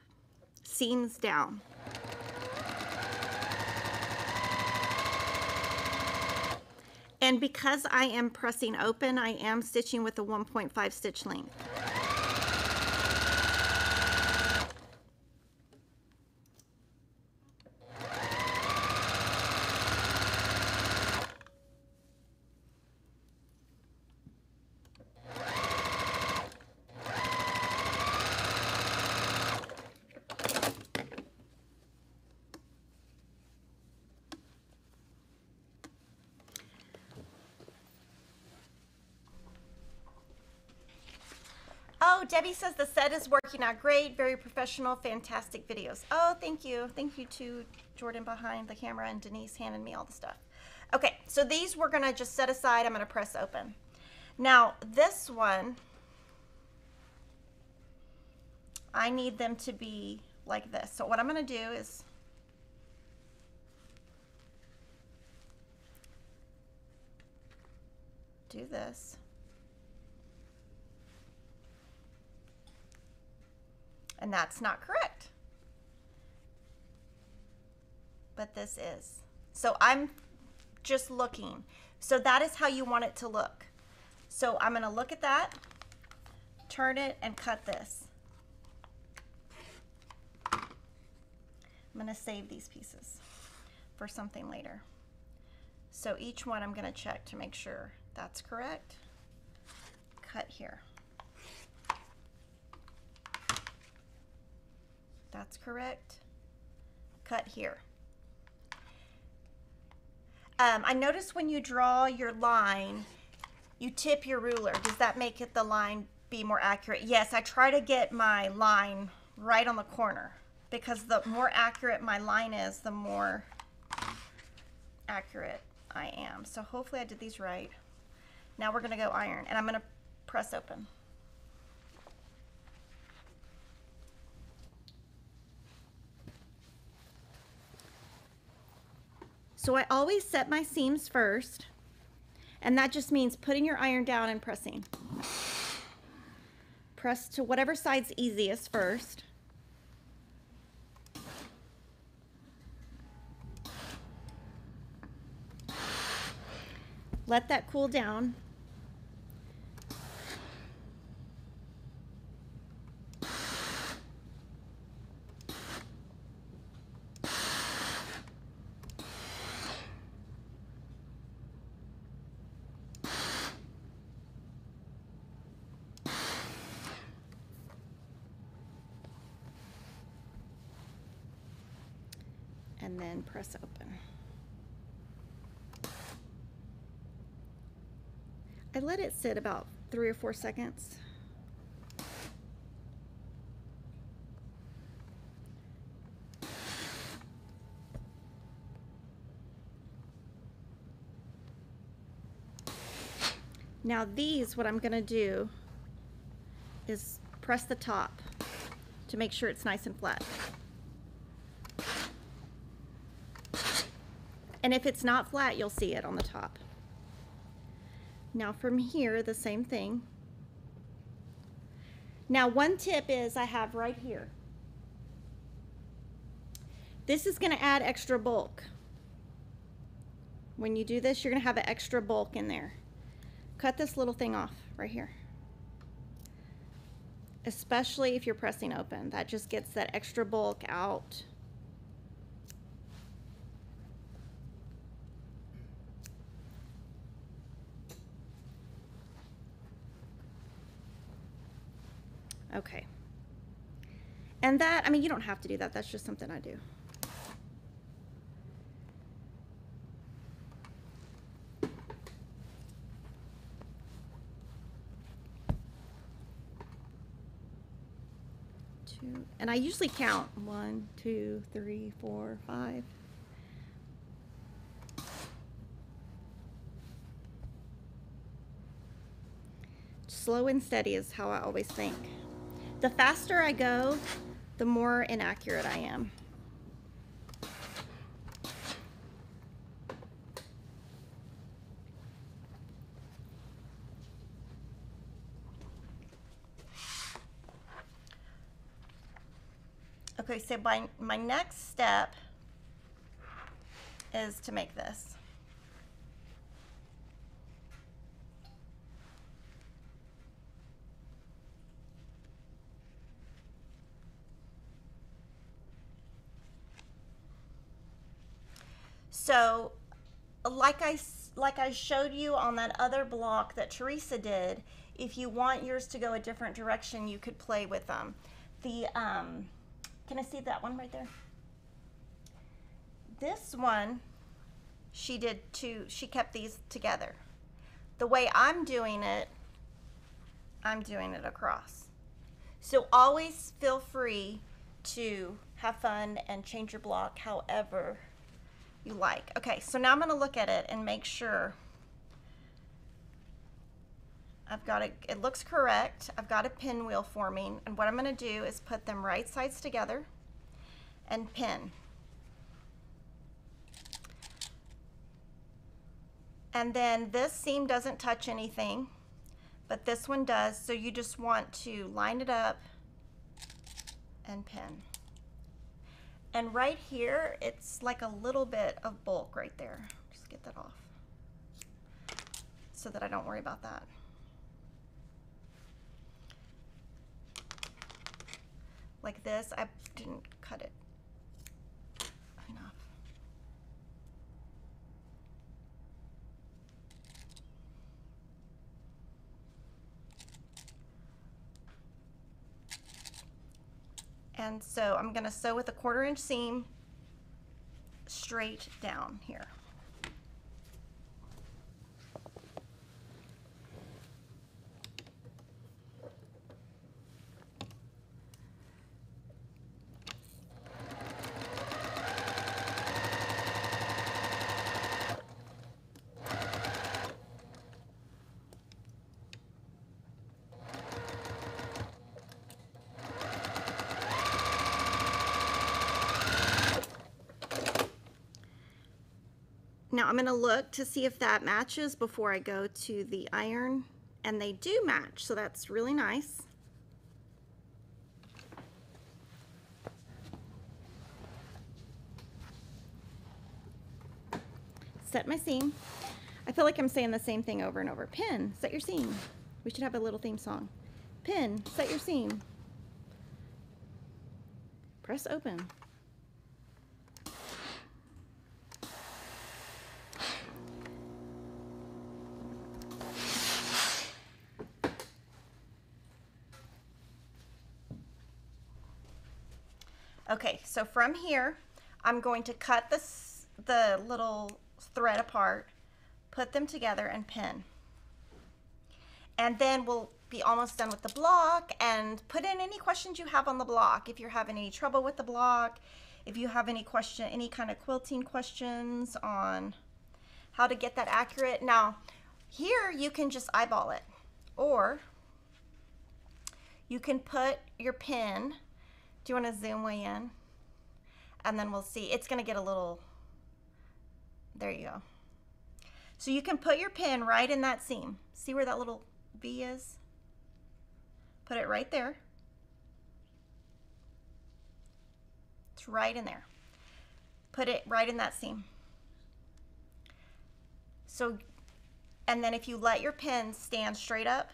seams down. And because I am pressing open, I am stitching with a one point five stitch length. Debbie says the set is working out great. Very professional, fantastic videos. Oh, thank you. Thank you to Jordan behind the camera and Denise handed me all the stuff. Okay, so these we're gonna just set aside. I'm gonna press open. Now this one, I need them to be like this. So what I'm gonna do is do this. And that's not correct. But this is. So I'm just looking. So that is how you want it to look. So I'm gonna look at that, turn it, and cut this. I'm gonna save these pieces for something later. So each one I'm gonna check to make sure that's correct. Cut here. That's correct. Cut here. Um, I noticed when you draw your line, you tip your ruler. Does that make it the line be more accurate? Yes, I try to get my line right on the corner because the more accurate my line is, the more accurate I am. So hopefully I did these right. Now we're gonna go iron and I'm gonna press open. So I always set my seams first, and that just means putting your iron down and pressing. Press to whatever side's easiest first. Let that cool down. And then press open. I let it sit about three or four seconds. Now these, what I'm gonna do is press the top to make sure it's nice and flat. And if it's not flat, you'll see it on the top. Now from here, the same thing. Now one tip is I have right here. This is gonna add extra bulk. When you do this, you're gonna have an extra bulk in there. Cut this little thing off right here. Especially if you're pressing open, that just gets that extra bulk out. Okay, and that, I mean, you don't have to do that. That's just something I do. Two, and I usually count one, two, three, four, five. Slow and steady is how I always think. The faster I go, the more inaccurate I am. Okay, so my, my next step is to make this. So like I, like I showed you on that other block that Teresa did, if you want yours to go a different direction, you could play with them. The, um, can I see that one right there? This one, she did two, she kept these together. The way I'm doing it, I'm doing it across. So always feel free to have fun and change your block however you like. Okay, so now I'm going to look at it and make sure I've got it, it looks correct. I've got a pinwheel forming, and what I'm going to do is put them right sides together and pin. And then this seam doesn't touch anything, but this one does, so you just want to line it up and pin. And right here, it's like a little bit of bulk right there. Just get that off so that I don't worry about that. Like this, I didn't cut it enough. And so I'm going to sew with a quarter inch seam straight down here. Now I'm going to look to see if that matches before I go to the iron, and they do match, so that's really nice. Set my seam. I feel like I'm saying the same thing over and over. Pin, set your seam. We should have a little theme song. Pin, set your seam. Press open. Okay, so from here, I'm going to cut this, the little thread apart, put them together, and pin. And then we'll be almost done with the block, and put in any questions you have on the block. If you're having any trouble with the block, if you have any question, any kind of quilting questions on how to get that accurate. Now, here you can just eyeball it, or you can put your pin. Do you want to zoom way in? And then we'll see. It's going to get a little, there you go. So you can put your pin right in that seam. See where that little V is? Put it right there. It's right in there. Put it right in that seam. So, and then if you let your pin stand straight up,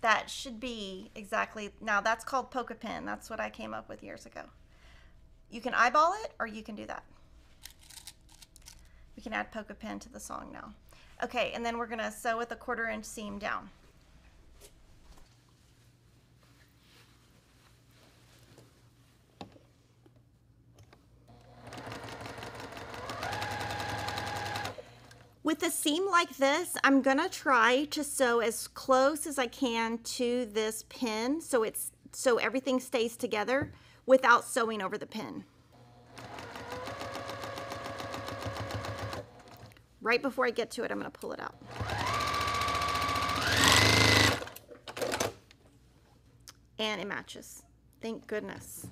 that should be exactly, now that's called poke a pin. That's what I came up with years ago. You can eyeball it, or you can do that. We can add poke a pin to the song now. Okay, and then we're gonna sew with a quarter inch seam down. With a seam like this, I'm gonna try to sew as close as I can to this pin so it's so everything stays together without sewing over the pin. Right before I get to it, I'm gonna pull it out. And it matches. Thank goodness.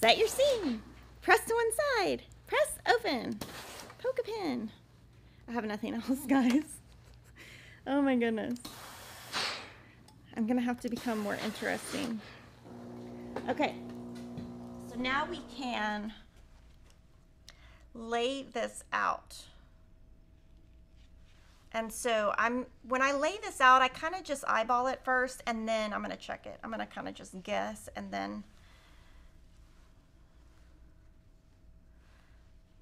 Set your seam. Press to one side, press open, poke a pin. I have nothing else, guys. Oh my goodness. I'm gonna have to become more interesting. Okay, so now we can lay this out. And so I'm, when I lay this out, I kind of just eyeball it first, and then I'm gonna check it. I'm gonna kind of just guess, and then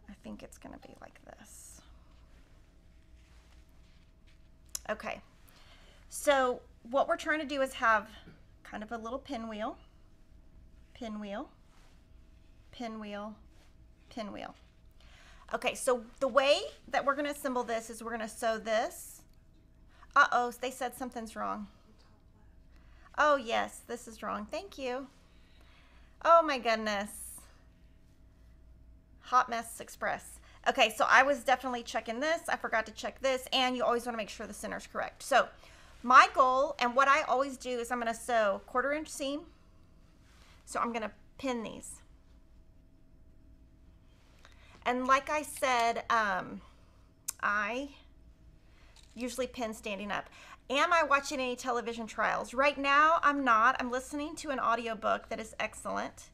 I think it's going to be like this. Okay, so what we're trying to do is have kind of a little pinwheel, pinwheel, pinwheel, pinwheel. Okay, so the way that we're gonna assemble this is we're gonna sew this. Uh-oh, they said something's wrong. Oh yes, this is wrong, thank you. Oh my goodness. Hot Mess Express. Okay, so I was definitely checking this. I forgot to check this, and you always wanna make sure the center's correct. So my goal, and what I always do, is I'm gonna sew quarter inch seam. So I'm gonna pin these. And like I said, um, I usually pin standing up. Am I watching any television trials? Right now, I'm not. I'm listening to an audiobook that is excellent.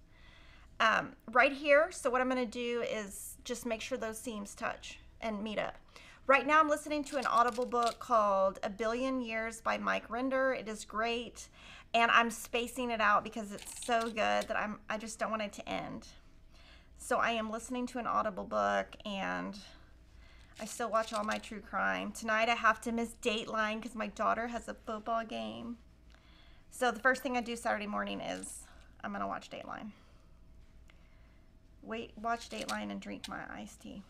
Um, right here, so what I'm gonna do is just make sure those seams touch and meet up. Right now, I'm listening to an Audible book called A Billion Years by Mike Render. It is great, and I'm spacing it out because it's so good that I'm, I just don't want it to end. So I am listening to an Audible book, and I still watch all my true crime. Tonight I have to miss Dateline because my daughter has a football game. So the first thing I do Saturday morning is I'm gonna watch Dateline. Wait, watch Dateline and drink my iced tea.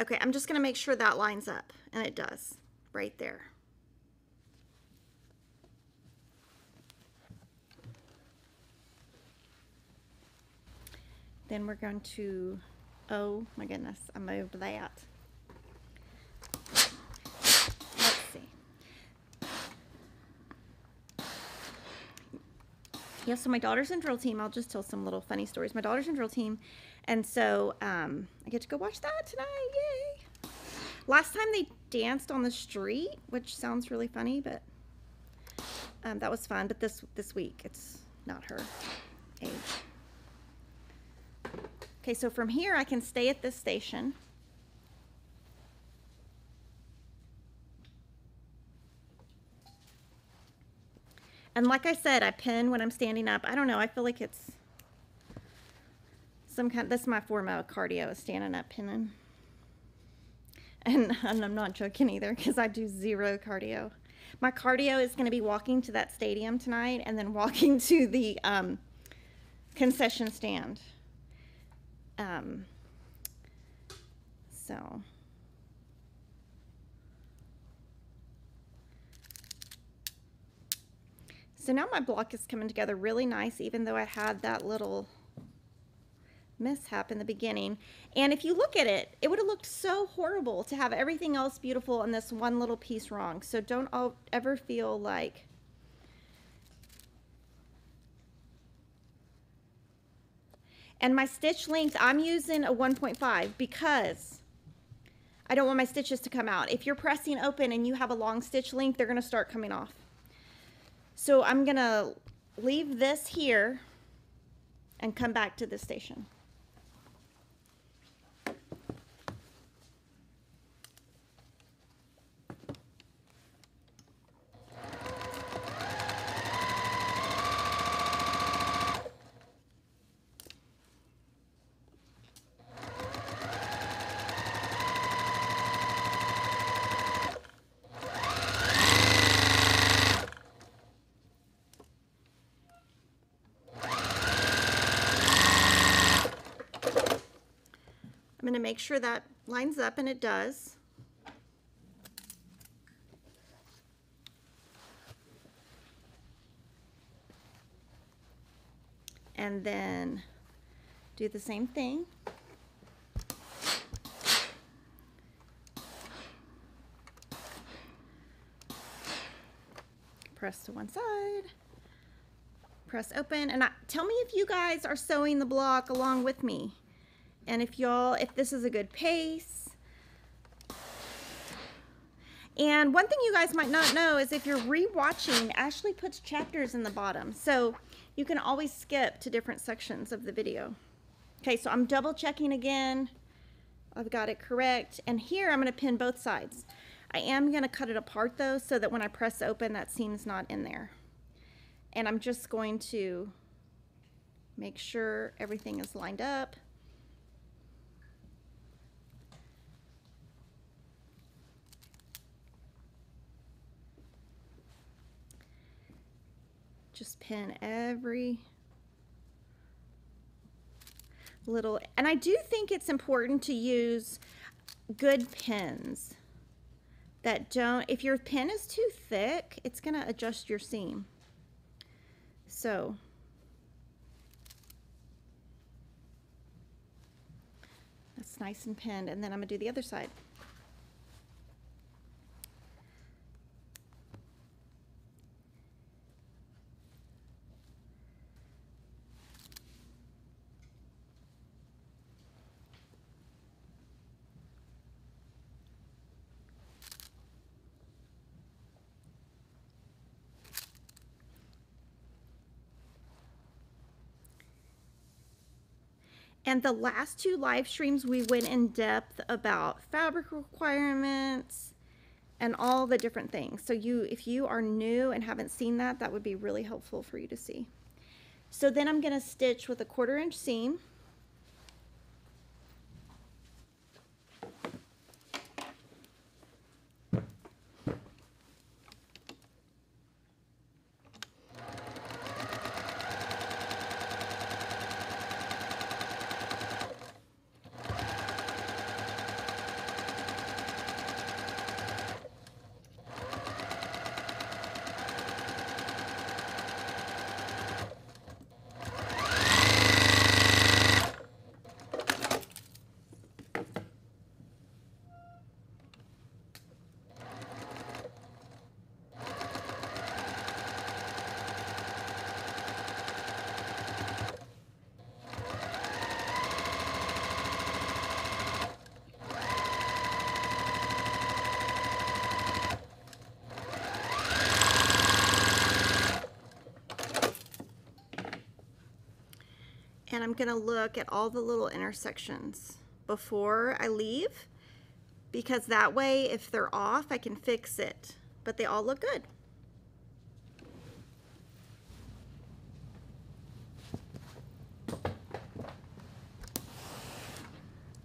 Okay, I'm just gonna make sure that lines up, and it does, right there. Then we're going to, oh my goodness, I moved that. Let's see. Yeah, so my daughter's in drill team. I'll just tell some little funny stories. My daughter's in drill team. And so um, I get to go watch that tonight, yay. Last time they danced on the street, which sounds really funny, but um, that was fun. But this, this week, it's not her age. Okay, so from here, I can stay at this station. And like I said, I pin when I'm standing up. I don't know, I feel like it's some kind, that's my form of cardio, is standing up pinning. And, and I'm not joking either, because I do zero cardio. My cardio is gonna be walking to that stadium tonight and then walking to the um, concession stand. Um, so. So now my block is coming together really nice, even though I had that little mishap in the beginning. And if you look at it, it would have looked so horrible to have everything else beautiful and this one little piece wrong. So don't all, ever feel like and my stitch length, I'm using a one point five because I don't want my stitches to come out. If you're pressing open and you have a long stitch length, they're gonna start coming off. So I'm gonna leave this here and come back to the station. To make sure that lines up, and it does. And then do the same thing. Press to one side, press open, and I, tell me if you guys are sewing the block along with me. And if y'all, if this is a good pace. And one thing you guys might not know is if you're re-watching, Ashley puts chapters in the bottom, so you can always skip to different sections of the video. Okay, so I'm double checking again. I've got it correct. And here I'm gonna pin both sides. I am gonna cut it apart though, so that when I press open, that seam's not in there. And I'm just going to make sure everything is lined up. Just pin every little, and I do think it's important to use good pins that don't, if your pin is too thick, it's gonna adjust your seam. So that's nice and pinned, and then I'm gonna do the other side. And the last two live streams, we went in depth about fabric requirements and all the different things. So you, if you are new and haven't seen that, that would be really helpful for you to see. So then I'm gonna stitch with a quarter inch seam. And I'm gonna look at all the little intersections before I leave, because that way, if they're off, I can fix it, but they all look good.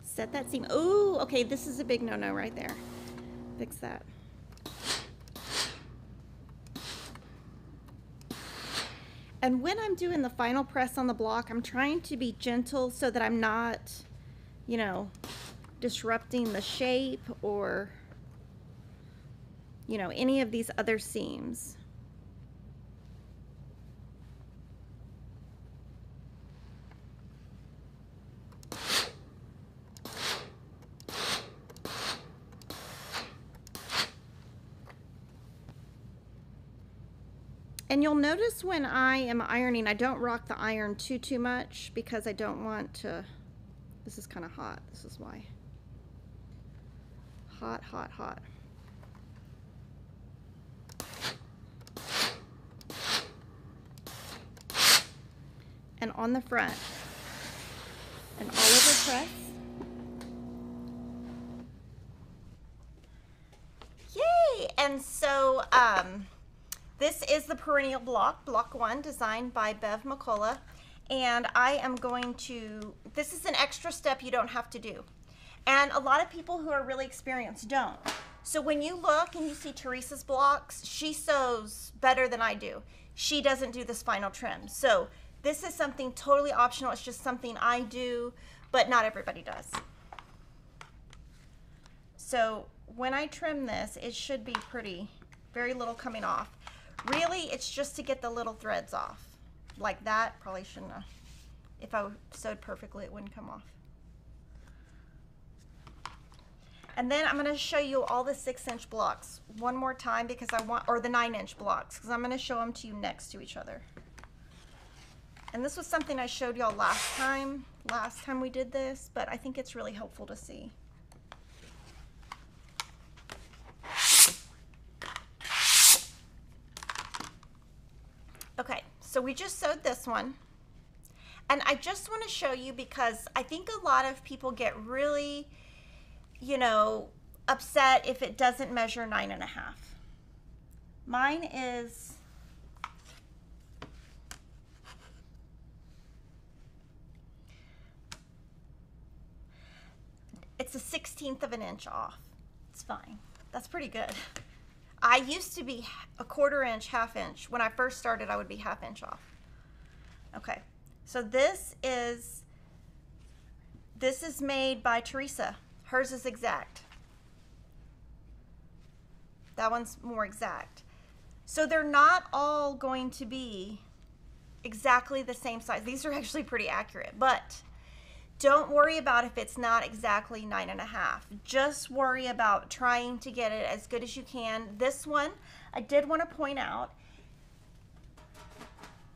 Set that seam, ooh, okay, this is a big no-no right there. Fix that. And when I'm doing the final press on the block, I'm trying to be gentle so that I'm not, you know, disrupting the shape or, you know, any of these other seams. And you'll notice when I am ironing, I don't rock the iron too, too much because I don't want to, this is kind of hot, this is why. Hot, hot, hot. And on the front, an all over press. Yay, and so, um, this is the perennial block, block one, designed by Bev McCullough. And I am going to, this is an extra step you don't have to do. And a lot of people who are really experienced don't. So when you look and you see Teresa's blocks, she sews better than I do. She doesn't do this final trim. So this is something totally optional. It's just something I do, but not everybody does. So when I trim this, it should be pretty, very little coming off. Really, it's just to get the little threads off. Like that, probably shouldn't have. If I sewed perfectly, it wouldn't come off. And then I'm going to show you all the six inch blocks one more time because I want, or the nine inch blocks, because I'm going to show them to you next to each other. And this was something I showed y'all last time, last time we did this, but I think it's really helpful to see. So we just sewed this one. And I just want to show you, because I think a lot of people get really, you know, upset if it doesn't measure nine and a half. Mine is it's a sixteenth of an inch off. It's fine. That's pretty good. I used to be a quarter inch, half inch. When I first started, I would be half inch off. Okay. So this is, this is made by Teresa. Hers is exact. That one's more exact. So they're not all going to be exactly the same size. These are actually pretty accurate, but don't worry about if it's not exactly nine and a half. Just worry about trying to get it as good as you can. This one, I did want to point out,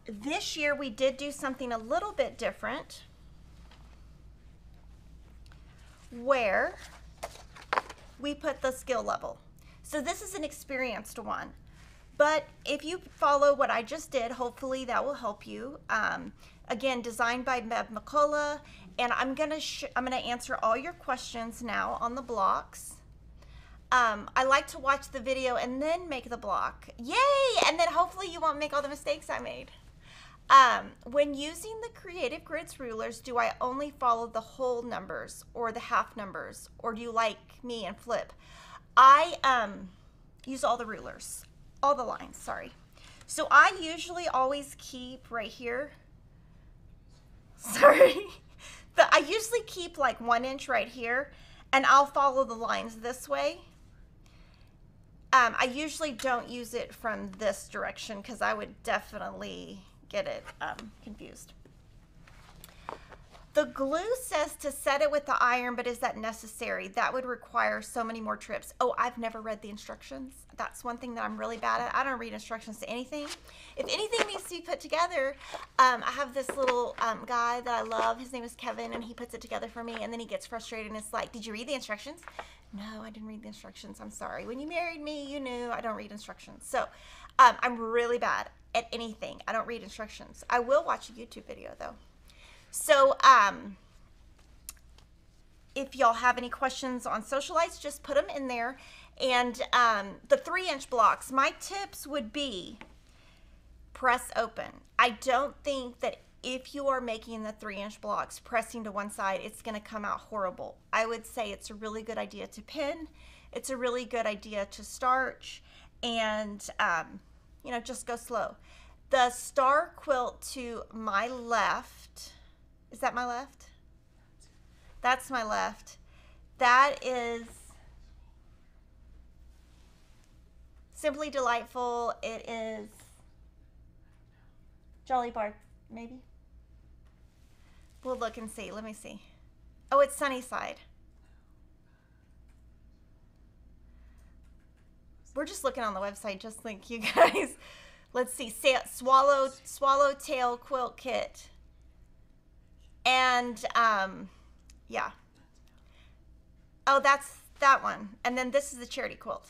this year we did do something a little bit different, where we put the skill level. So this is an experienced one, but if you follow what I just did, hopefully that will help you. Um, again, designed by Bev McCullough, and I'm gonna sh I'm gonna answer all your questions now on the blocks. Um, I like to watch the video and then make the block. Yay! And then hopefully you won't make all the mistakes I made. Um, when using the Creative Grids rulers, do I only follow the whole numbers or the half numbers, or do you like me and flip? I um, use all the rulers, all the lines, sorry. So I usually always keep right here, sorry. the, I usually keep like one inch right here, and I'll follow the lines this way. Um, I usually don't use it from this direction because I would definitely get it um, confused. The glue says to set it with the iron, but is that necessary? That would require so many more trips. Oh, I've never read the instructions. That's one thing that I'm really bad at. I don't read instructions to anything. If anything needs to be put together, um, I have this little um, guy that I love. His name is Kevin, and he puts it together for me, and then he gets frustrated, and it's like, did you read the instructions? No, I didn't read the instructions. I'm sorry. When you married me, you knew I don't read instructions. So um, I'm really bad at anything. I don't read instructions. I will watch a YouTube video though. So um, if y'all have any questions on Sewcialites, just put them in there. And um, the three inch blocks, my tips would be press open. I don't think that if you are making the three inch blocks, pressing to one side, it's gonna come out horrible. I would say it's a really good idea to pin. It's a really good idea to starch, and um, you know, just go slow. The star quilt to my left, is that my left? That's my left. That is Simply Delightful. It is Jolly Bar, maybe? We'll look and see. Let me see. Oh, it's Sunnyside. We're just looking on the website, just like you guys. Let's see. Swallow, Swallowtail Quilt Kit. And um, yeah. Oh, that's that one. And then this is the charity quilt.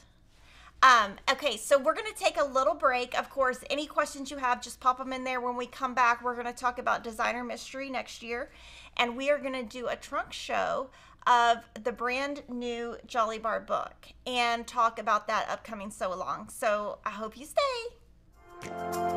Um, okay, so we're going to take a little break. Of course, any questions you have, just pop them in there. When we come back, we're going to talk about Designer Mystery next year. And we are going to do a trunk show of the brand new Jolly Bar book and talk about that upcoming sew along. So I hope you stay.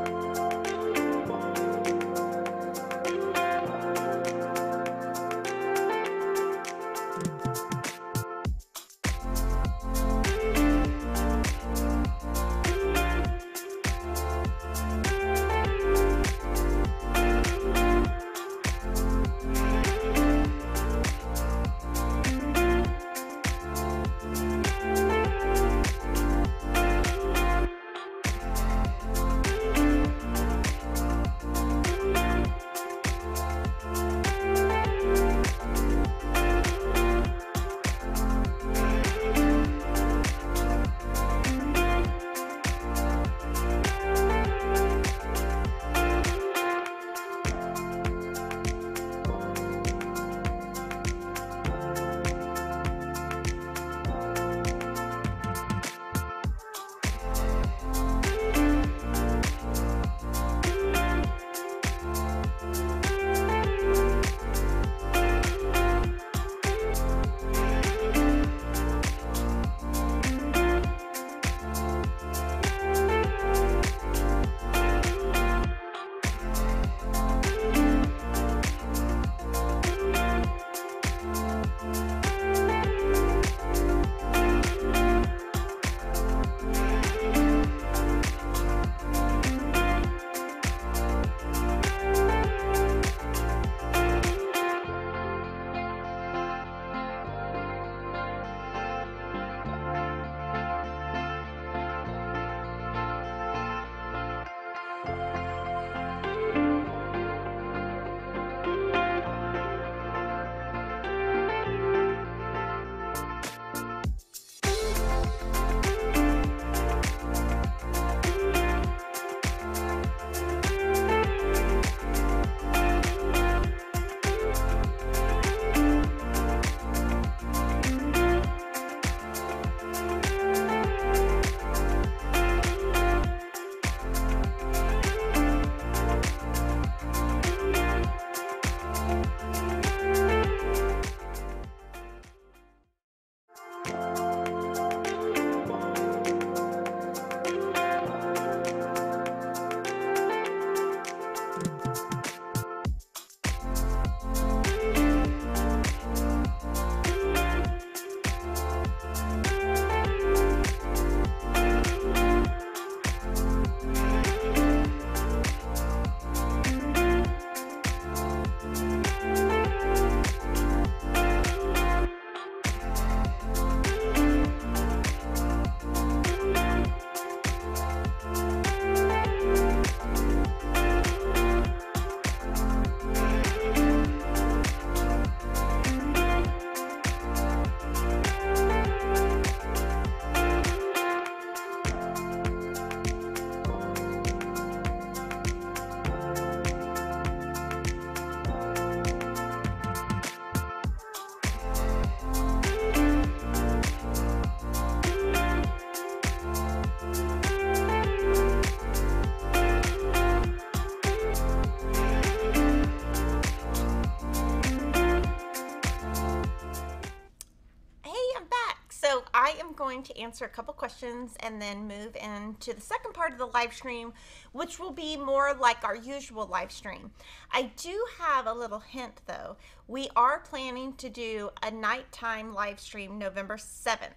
to answer a couple questions and then move into the second part of the live stream, which will be more like our usual live stream. I do have a little hint though. We are planning to do a nighttime live stream November seventh.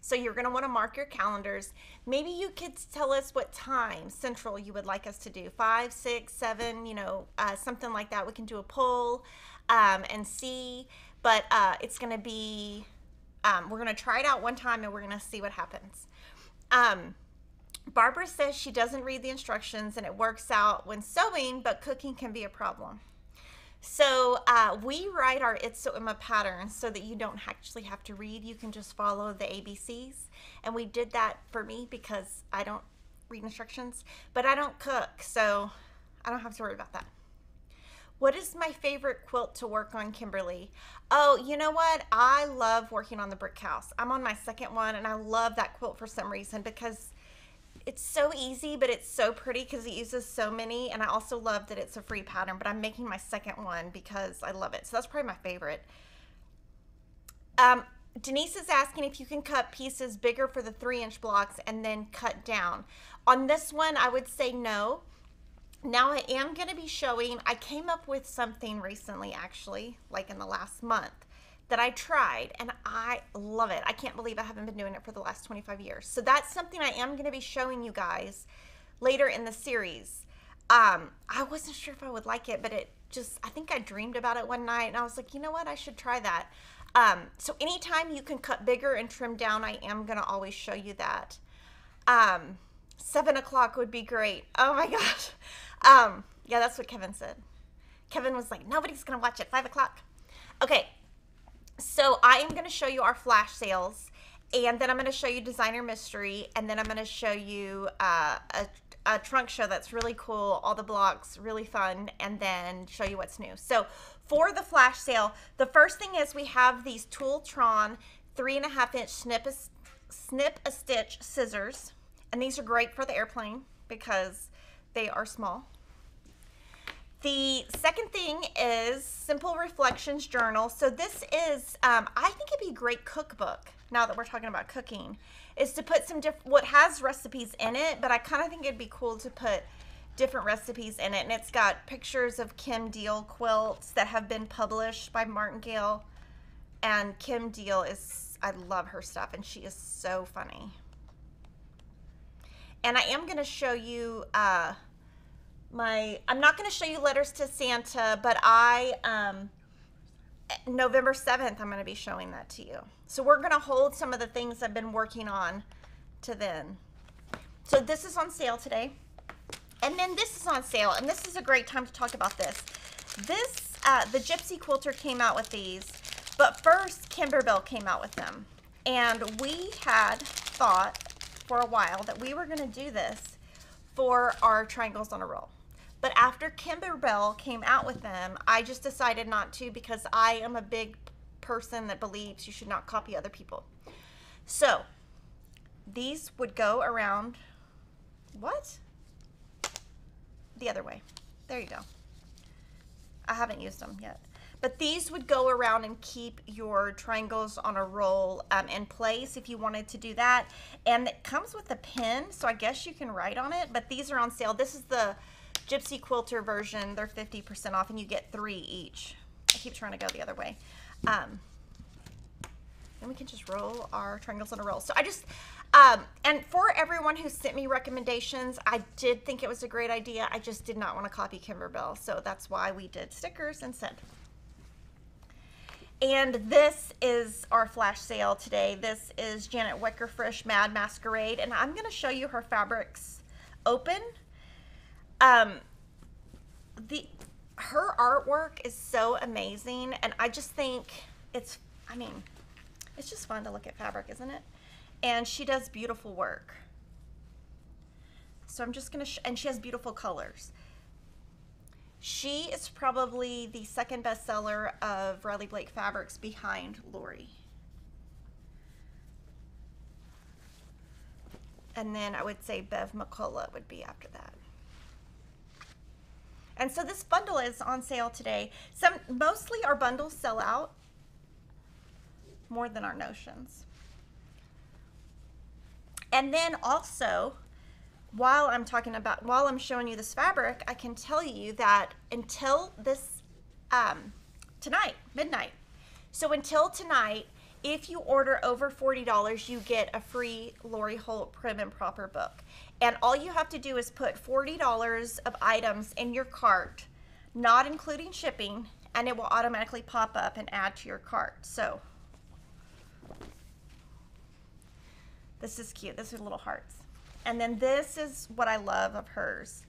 So you're going to want to mark your calendars. Maybe you could tell us what time central you would like us to do, five, six, seven, you know, uh, something like that. We can do a poll um, and see, but uh, it's going to be, um, we're going to try it out one time and we're going to see what happens. Um, Barbara says she doesn't read the instructions and it works out when sewing, but cooking can be a problem. So uh, we write our It's So Emma patterns so that you don't actually have to read. You can just follow the A B Cs. And we did that for me because I don't read instructions, but I don't cook, so I don't have to worry about that. What is my favorite quilt to work on, Kimberly? Oh, you know what? I love working on the brick house. I'm on my second one, and I love that quilt for some reason because it's so easy, but it's so pretty because it uses so many. And I also love that it's a free pattern, but I'm making my second one because I love it. So that's probably my favorite. Um, Denise is asking if you can cut pieces bigger for the three inch blocks and then cut down. On this one, I would say no. Now I am going to be showing, I came up with something recently, actually, like in the last month, that I tried and I love it. I can't believe I haven't been doing it for the last twenty-five years. So that's something I am gonna be showing you guys later in the series. Um, I wasn't sure if I would like it, but it just, I think I dreamed about it one night and I was like, you know what, I should try that. Um, so anytime you can cut bigger and trim down, I am gonna always show you that. Um, seven o'clock would be great. Oh my gosh. Um, yeah, that's what Kevin said. Kevin was like, nobody's gonna watch at five o'clock. Okay. So I am going to show you our flash sales, and then I'm going to show you Designer Mystery, and then I'm going to show you uh, a, a trunk show that's really cool, all the blocks, really fun, and then show you what's new. So for the flash sale, the first thing is we have these Tooltron three and a half inch snip a, snip a stitch scissors, and these are great for the airplane because they are small. The second thing is Simple Reflections Journal. So this is, um, I think it'd be a great cookbook, now that we're talking about cooking, is to put some different, what has recipes in it, but I kind of think it'd be cool to put different recipes in it. And it's got pictures of Kim Deal quilts that have been published by Martingale. And Kim Deal is, I love her stuff, and she is so funny. And I am going to show you... Uh, My, I'm not going to show you Letters to Santa, but I, um, November seventh, I'm going to be showing that to you. So we're going to hold some of the things I've been working on to then. So this is on sale today. And then this is on sale, and this is a great time to talk about this. This, uh, the Gypsy Quilter came out with these, but first Kimberbell came out with them. And we had thought for a while that we were going to do this for our Triangles on a Roll. But after Kimberbell came out with them, I just decided not to because I am a big person that believes you should not copy other people. So these would go around, what? The other way. There you go. I haven't used them yet. But these would go around and keep your Triangles on a Roll um, in place if you wanted to do that. And it comes with a pen, so I guess you can write on it. But these are on sale. This is the Gypsy Quilter version. They're fifty percent off, and you get three each. I keep trying to go the other way. Um, then we can just roll our Triangles on a Roll. So I just, um, and for everyone who sent me recommendations, I did think it was a great idea. I just did not want to copy Kimberbell, so that's why we did stickers instead. And this is our flash sale today. This is Janet Wickerfresh Mad Masquerade, and I'm gonna show you her fabrics open. Um, the her artwork is so amazing, and I just think it's, I mean, it's just fun to look at fabric, isn't it? And she does beautiful work. So I'm just gonna, sh and she has beautiful colors. She is probably the second bestseller of Riley Blake Fabrics behind Lori. And then I would say Bev McCullough would be after that. And so this bundle is on sale today. Some, mostly our bundles sell out more than our notions. And then also, while I'm talking about, while I'm showing you this fabric, I can tell you that until this, um, tonight, midnight. So until tonight, if you order over forty dollars, you get a free Lori Holt Prim and Proper book. And all you have to do is put forty dollars of items in your cart, not including shipping, and it will automatically pop up and add to your cart. So this is cute. This is little hearts. And then this is what I love of hers.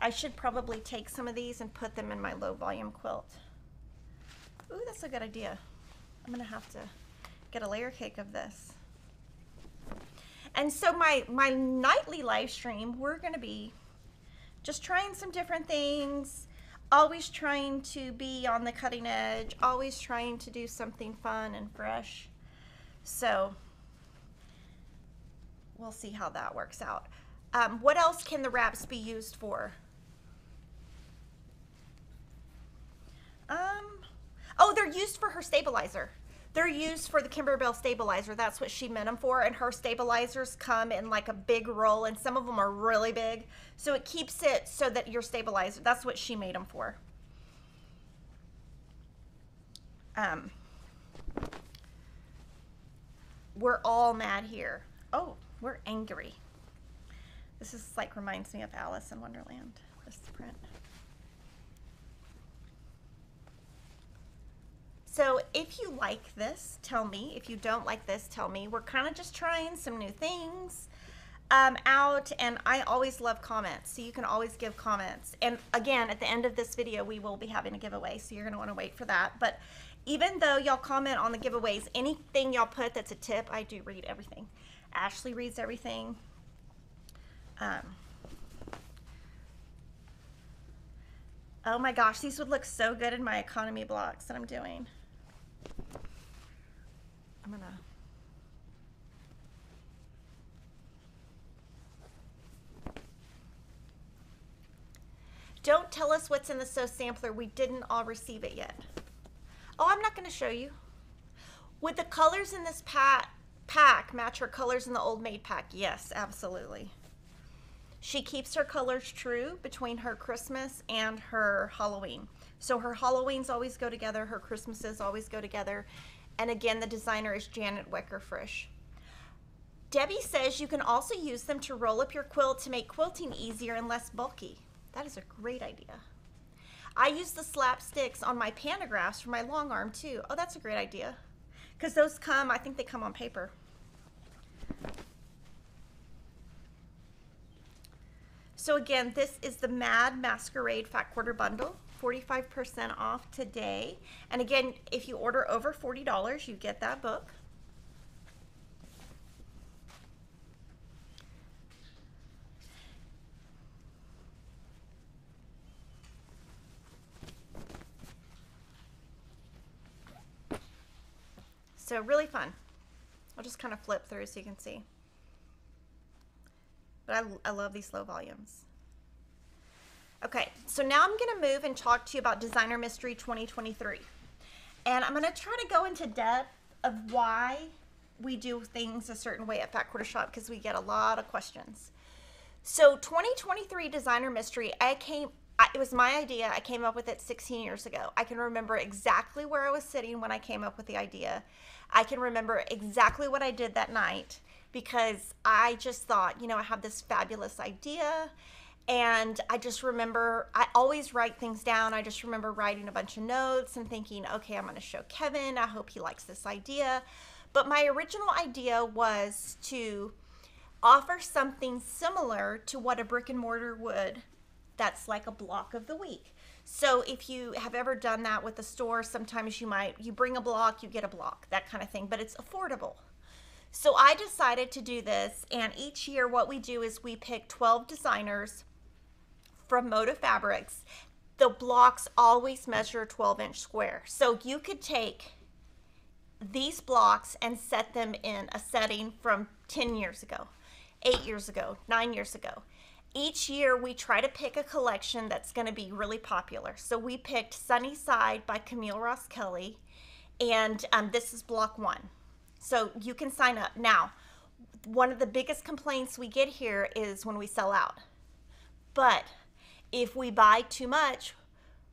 I should probably take some of these and put them in my low volume quilt. Ooh, that's a good idea. I'm gonna have to get a layer cake of this. And so my, my nightly live stream, we're gonna be just trying some different things, always trying to be on the cutting edge, always trying to do something fun and fresh. So we'll see how that works out. Um, what else can the wraps be used for? Um, oh, they're used for her stabilizer. They're used for the Kimberbell stabilizer. That's what she meant them for. And her stabilizers come in like a big roll, and some of them are really big. So it keeps it so that your stabilizer, that's what she made them for. Um, we're all mad here. Oh, we're angry. This is like, reminds me of Alice in Wonderland, this print. So if you like this, tell me. If you don't like this, tell me. We're kind of just trying some new things um, out, and I always love comments, so you can always give comments. And again, at the end of this video, we will be having a giveaway, so you're gonna wanna wait for that. But even though y'all comment on the giveaways, anything y'all put that's a tip, I do read everything. Ashley reads everything. Um, oh my gosh, these would look so good in my economy blocks that I'm doing. I'm gonna. Don't tell us what's in the Sew Sampler. We didn't all receive it yet. Oh, I'm not gonna show you. Would the colors in this pack, pack match her colors in the Old Maid pack? Yes, absolutely. She keeps her colors true between her Christmas and her Halloween. So her Halloweens always go together, her Christmases always go together. And again, the designer is Janet Wecker Frisch. Debbie says you can also use them to roll up your quilt to make quilting easier and less bulky. That is a great idea. I use the slap sticks on my pantographs for my long arm too. Oh, that's a great idea. Because those come, I think they come on paper. So again, this is the Mad Masquerade Fat Quarter Bundle. forty-five percent off today. And again, if you order over forty dollars, you get that book. So really fun. I'll just kind of flip through so you can see. But I, I love these low volumes. Okay, so now I'm gonna move and talk to you about Designer Mystery twenty twenty-three. And I'm gonna try to go into depth of why we do things a certain way at Fat Quarter Shop, because we get a lot of questions. So twenty twenty-three Designer Mystery, I came, I, it was my idea, I came up with it sixteen years ago. I can remember exactly where I was sitting when I came up with the idea. I can remember exactly what I did that night, because I just thought, you know, I have this fabulous idea. And I just remember, I always write things down. I just remember writing a bunch of notes and thinking, okay, I'm gonna show Kevin. I hope he likes this idea. But my original idea was to offer something similar to what a brick and mortar would, that's like a block of the week. So if you have ever done that with a store, sometimes you might, you bring a block, you get a block, that kind of thing, but it's affordable. So I decided to do this, and each year what we do is we pick twelve designers from Moda Fabrics. The blocks always measure twelve inch square. So you could take these blocks and set them in a setting from ten years ago, eight years ago, nine years ago. Each year we try to pick a collection that's gonna be really popular. So we picked Sunnyside by Camille Roskelley, and um, this is block one. So you can sign up. Now, one of the biggest complaints we get here is when we sell out. But if we buy too much,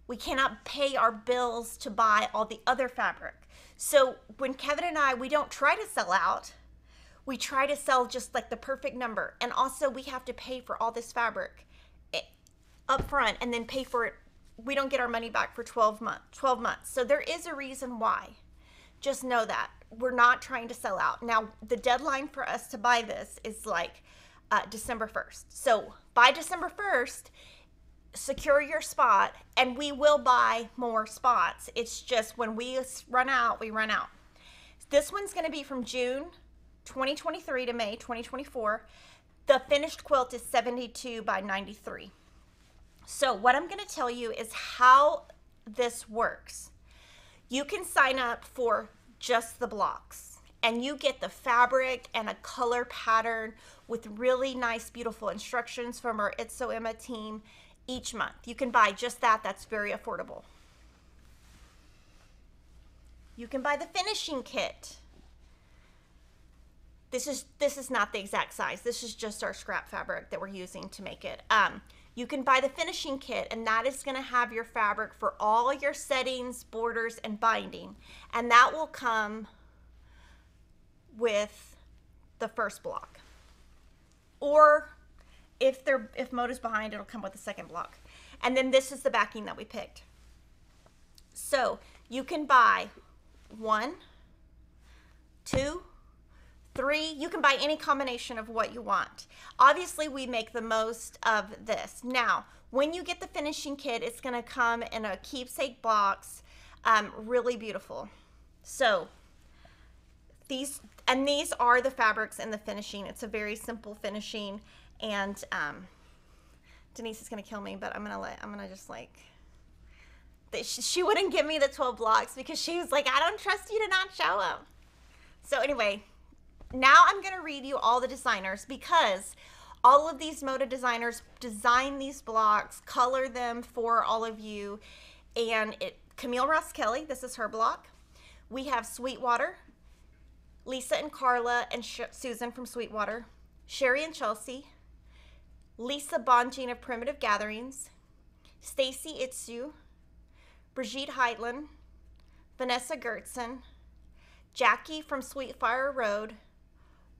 we cannot pay our bills to buy all the other fabric. So when Kevin and I, we don't try to sell out. We try to sell just like the perfect number. And also we have to pay for all this fabric up front and then pay for it. We don't get our money back for twelve months. So there is a reason why. Just know that. We're not trying to sell out. Now, the deadline for us to buy this is like uh, December first. So by December first, secure your spot, and we will buy more spots. It's just when we run out, we run out. This one's going to be from June twenty twenty-three to May twenty twenty-four. The finished quilt is seventy-two by ninety-three. So what I'm going to tell you is how this works. You can sign up for just the blocks, and you get the fabric and a color pattern with really nice, beautiful instructions from our It's So Emma team each month. You can buy just that. That's very affordable. You can buy the finishing kit. This is, this is not the exact size. This is just our scrap fabric that we're using to make it. Um, You can buy the finishing kit, and that is going to have your fabric for all your settings, borders, and binding. And that will come with the first block. Or if they're, if Moda's behind, it'll come with the second block. And then this is the backing that we picked. So you can buy one, two, three, you can buy any combination of what you want. Obviously, we make the most of this. Now, when you get the finishing kit, it's going to come in a keepsake box, um, really beautiful. So these, and these are the fabrics and the finishing. It's a very simple finishing, and um, Denise is going to kill me, but I'm going to let, I'm going to just like, she wouldn't give me the twelve blocks because she was like, I don't trust you to not show them. So anyway, now I'm going to read you all the designers, because all of these Moda designers design these blocks, color them for all of you. And it, Camille Roskelley, this is her block. We have Sweetwater, Lisa and Carla and Sh Susan from Sweetwater, Sherry and Chelsea, Lisa Bonjean of Primitive Gatherings, Stacy Itsu, Brigitte Heitland, Vanessa Gertson, Jackie from Sweetfire Road,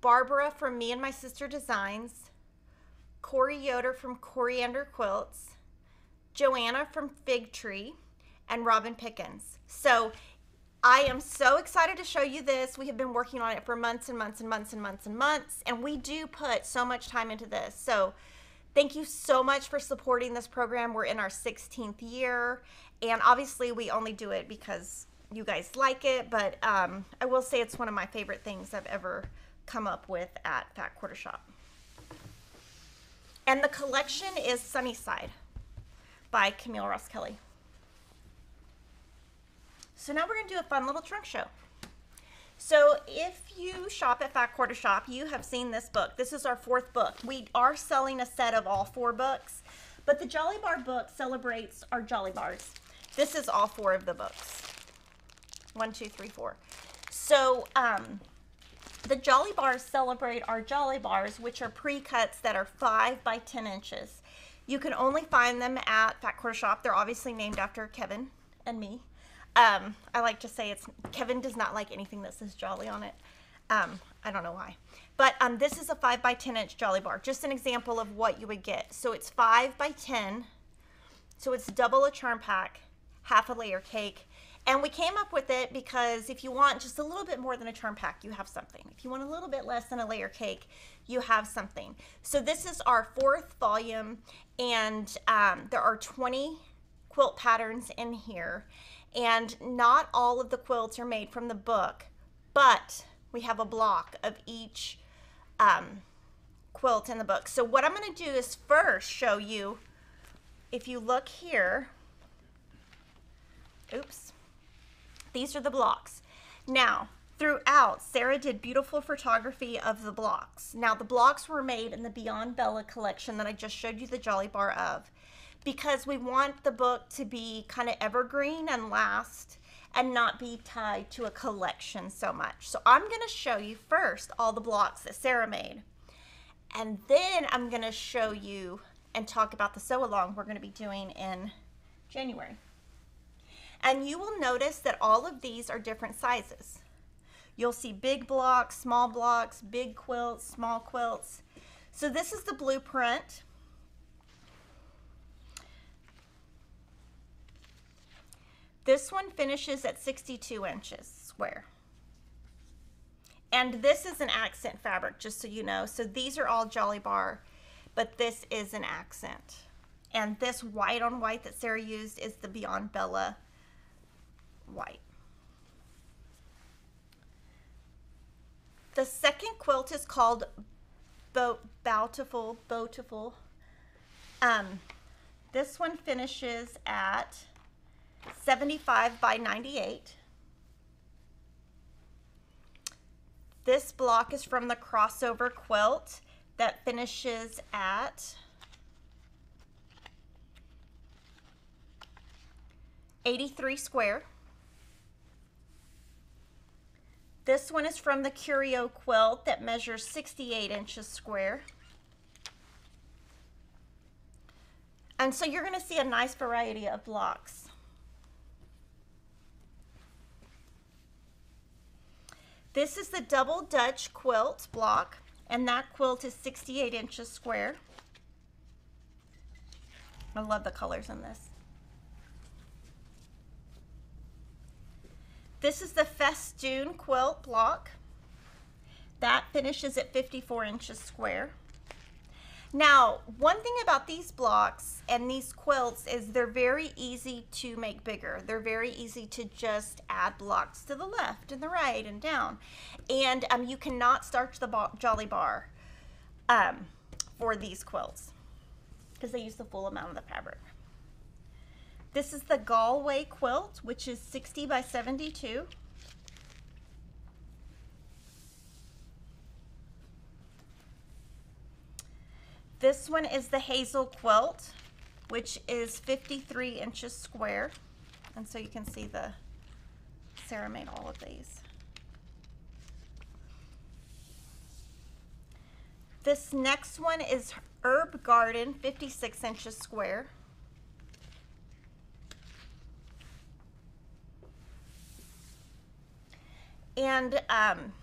Barbara from Me and My Sister Designs, Corey Yoder from Coriander Quilts, Joanna from Fig Tree, and Robin Pickens. So I am so excited to show you this. We have been working on it for months and months and months and months and months, and we do put so much time into this. So thank you so much for supporting this program. We're in our sixteenth year, and obviously we only do it because you guys like it, but um, I will say it's one of my favorite things I've ever come up with at Fat Quarter Shop. And the collection is Sunnyside by Camille Roskelley. So now we're going to do a fun little trunk show. So if you shop at Fat Quarter Shop, you have seen this book. This is our fourth book. We are selling a set of all four books, but the Jolly Bar book celebrates our Jolly Bars. This is all four of the books. One, two, three, four. So um, the Jolly Bars celebrate our Jolly Bars, which are pre-cuts that are five by ten inches. You can only find them at Fat Quarter Shop. They're obviously named after Kevin and me. Um, I like to say it's, Kevin does not like anything that says Jolly on it. Um, I don't know why. But um, this is a five by ten inch Jolly Bar. Just an example of what you would get. So it's five by ten. So it's double a charm pack, half a layer cake. And we came up with it because if you want just a little bit more than a charm pack, you have something. If you want a little bit less than a layer cake, you have something. So this is our fourth volume, and um, there are twenty quilt patterns in here. And not all of the quilts are made from the book, but we have a block of each um, quilt in the book. So what I'm going to do is first show you, if you look here, oops. These are the blocks. Now, throughout, Sarah did beautiful photography of the blocks. Now, the blocks were made in the Beyond Bella collection that I just showed you the Jolly Bar of, because we want the book to be kind of evergreen and last, and not be tied to a collection so much. So I'm going to show you first all the blocks that Sarah made, and then I'm going to show you and talk about the sew along we're going to be doing in January. And you will notice that all of these are different sizes. You'll see big blocks, small blocks, big quilts, small quilts. So this is the blueprint. This one finishes at sixty-two inches square. And this is an accent fabric, just so you know. So these are all Jolly Bar, but this is an accent. And this white on white that Sarah used is the Beyond Bella white. The second quilt is called Bo Bountiful, Bountiful. Um, this one finishes at seventy-five by ninety-eight. This block is from the crossover quilt that finishes at eighty-three square. This one is from the Curio quilt that measures sixty-eight inches square. And so you're going to see a nice variety of blocks. This is the Double Dutch quilt block, and that quilt is sixty-eight inches square. I love the colors in this. This is the Festoon quilt block. That finishes at fifty-four inches square. Now, one thing about these blocks and these quilts is they're very easy to make bigger. They're very easy to just add blocks to the left and the right and down. And um, you cannot starch the Jolly Bar um, for these quilts because they use the full amount of the fabric. This is the Galway quilt, which is sixty by seventy-two. This one is the Hazel quilt, which is fifty-three inches square. And so you can see the, Sarah made all of these. This next one is Herb Garden, fifty-six inches square. And um,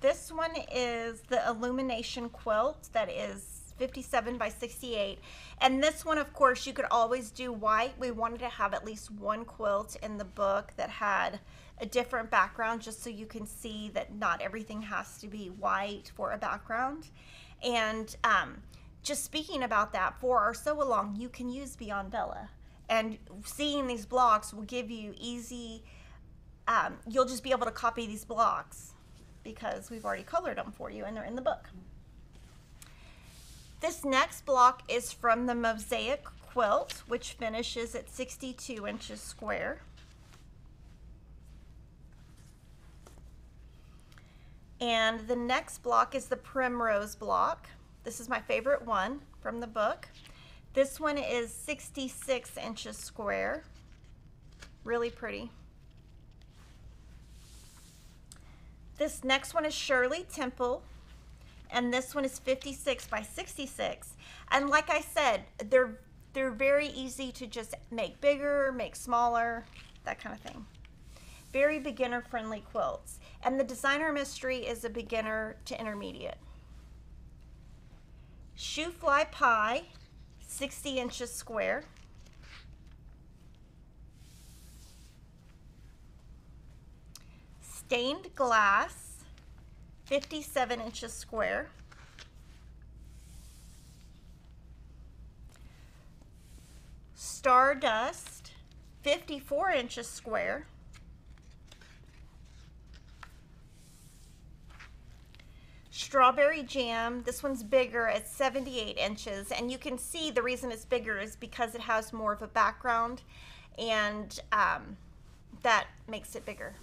this one is the Illumination quilt that is fifty-seven by sixty-eight, and this one, of course, you could always do white. We wanted to have at least one quilt in the book that had a different background, just so you can see that not everything has to be white for a background. And um, just speaking about that, for our sew along, you can use Beyond Bella, and seeing these blocks will give you easy, um, you'll just be able to copy these blocks because we've already colored them for you and they're in the book. This next block is from the Mosaic quilt, which finishes at sixty-two inches square. And the next block is the Primrose block. This is my favorite one from the book. This one is sixty-six inches square. Really pretty. This next one is Shirley Temple. And this one is fifty-six by sixty-six. And like I said, they're, they're very easy to just make bigger, make smaller, that kind of thing. Very beginner-friendly quilts. And the Designer Mystery is a beginner to intermediate. Shoe Fly Pie, sixty inches square. Stained Glass, fifty-seven inches square. Stardust, fifty-four inches square. Strawberry Jam, this one's bigger at seventy-eight inches, and you can see the reason it's bigger is because it has more of a background, and um, that makes it bigger.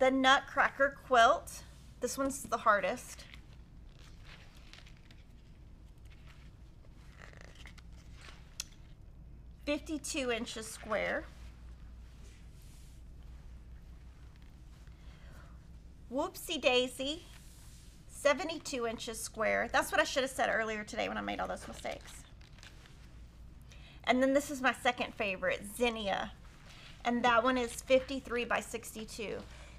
The Nutcracker quilt, this one's the hardest. fifty-two inches square. Whoopsie Daisy, seventy-two inches square. That's what I should have said earlier today when I made all those mistakes. And then this is my second favorite, Zinnia. And that one is fifty-three by sixty-two.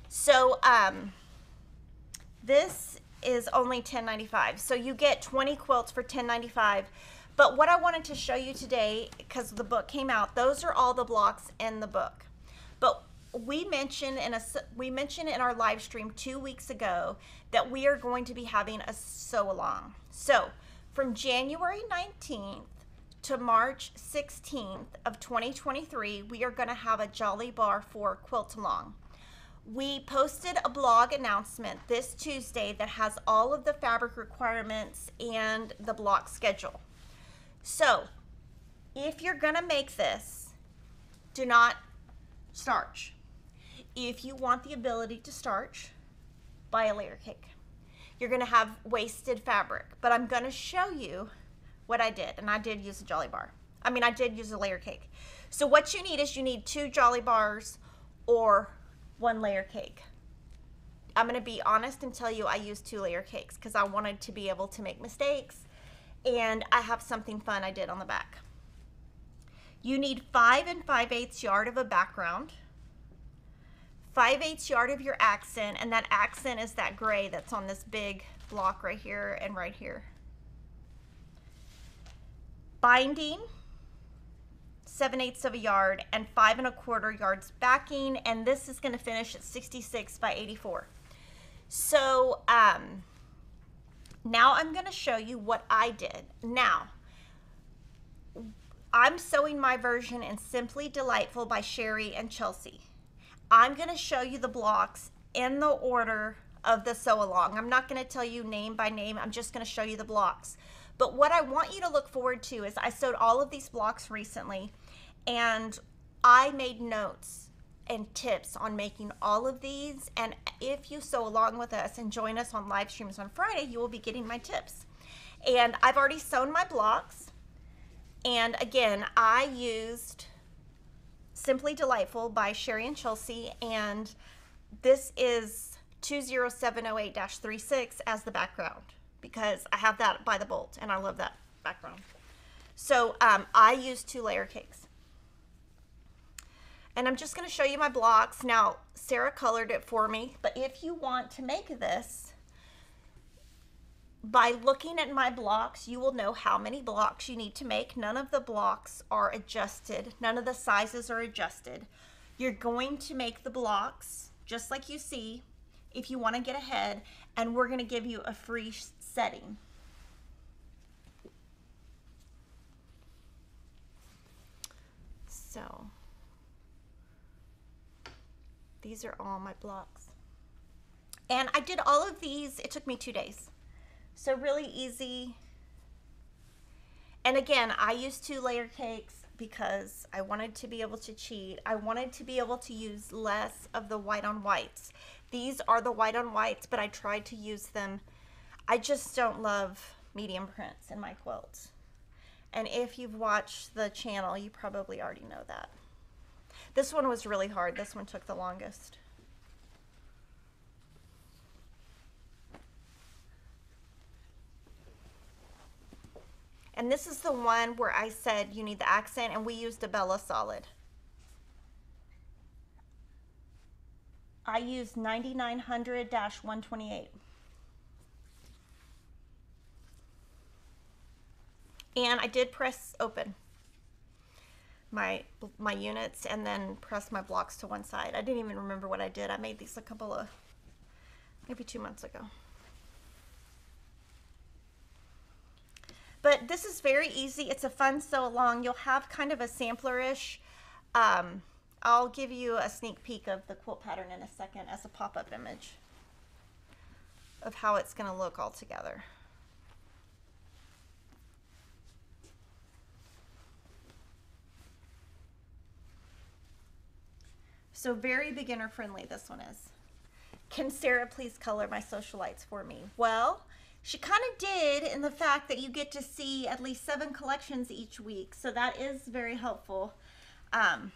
So um, this is only ten ninety-five. So you get twenty quilts for ten ninety-five. But what I wanted to show you today, because the book came out, those are all the blocks in the book. But we mentioned in a we mentioned in our live stream two weeks ago that we are going to be having a sew along. So from January nineteenth to March sixteenth of twenty twenty-three, we are going to have a Jolly Bar for quilt along. We posted a blog announcement this Tuesday that has all of the fabric requirements and the block schedule. So if you're going to make this, do not starch. If you want the ability to starch, buy a layer cake. You're going to have wasted fabric, but I'm going to show you what I did, and I did use a Jolly Bar. I mean, I did use a layer cake. So what you need is you need two Jolly Bars or one layer cake. I'm going to be honest and tell you I used two layer cakes because I wanted to be able to make mistakes, and I have something fun I did on the back. You need five and five eighths yard of a background, five eighths yard of your accent, and that accent is that gray that's on this big block right here and right here. Binding, seven eighths of a yard, and five and a quarter yards backing, and this is going to finish at sixty-six by eighty-four. So um, now I'm going to show you what I did. Now, I'm sewing my version in Simply Delightful by Sherry and Chelsea. I'm going to show you the blocks in the order of the sew along. I'm not going to tell you name by name. I'm just going to show you the blocks. But what I want you to look forward to is I sewed all of these blocks recently, and I made notes and tips on making all of these. And if you sew along with us and join us on live streams on Friday, you will be getting my tips. And I've already sewn my blocks. And again, I used Simply Delightful by Sherry and Chelsea, and this is two oh seven oh eight dash thirty-six as the background because I have that by the bolt, and I love that background. So um, I used two layer cakes. And I'm just going to show you my blocks. Now, Sarah colored it for me, but if you want to make this, by looking at my blocks, you will know how many blocks you need to make. None of the blocks are adjusted. None of the sizes are adjusted. You're going to make the blocks just like you see if you want to get ahead, and we're going to give you a free setting. So these are all my blocks. And I did all of these. It took me two days. So really easy. And again, I used two layer cakes because I wanted to be able to cheat. I wanted to be able to use less of the white on whites. These are the white on whites, but I tried to use them. I just don't love medium prints in my quilts. And if you've watched the channel, you probably already know that. This one was really hard. This one took the longest. And this is the one where I said you need the accent, and we used a Bella solid. I used ninety-nine hundred dash one twenty-eight. And I did press open my, my units and then press my blocks to one side. I didn't even remember what I did. I made these a couple of, maybe two months ago. But this is very easy. It's a fun sew along. You'll have kind of a sampler-ish. Um, I'll give you a sneak peek of the quilt pattern in a second as a pop-up image of how it's going to look all together. So very beginner-friendly this one is. Can Sarah please color my Sewcialites for me? Well, she kind of did, in the fact that you get to see at least seven collections each week. So that is very helpful. Um,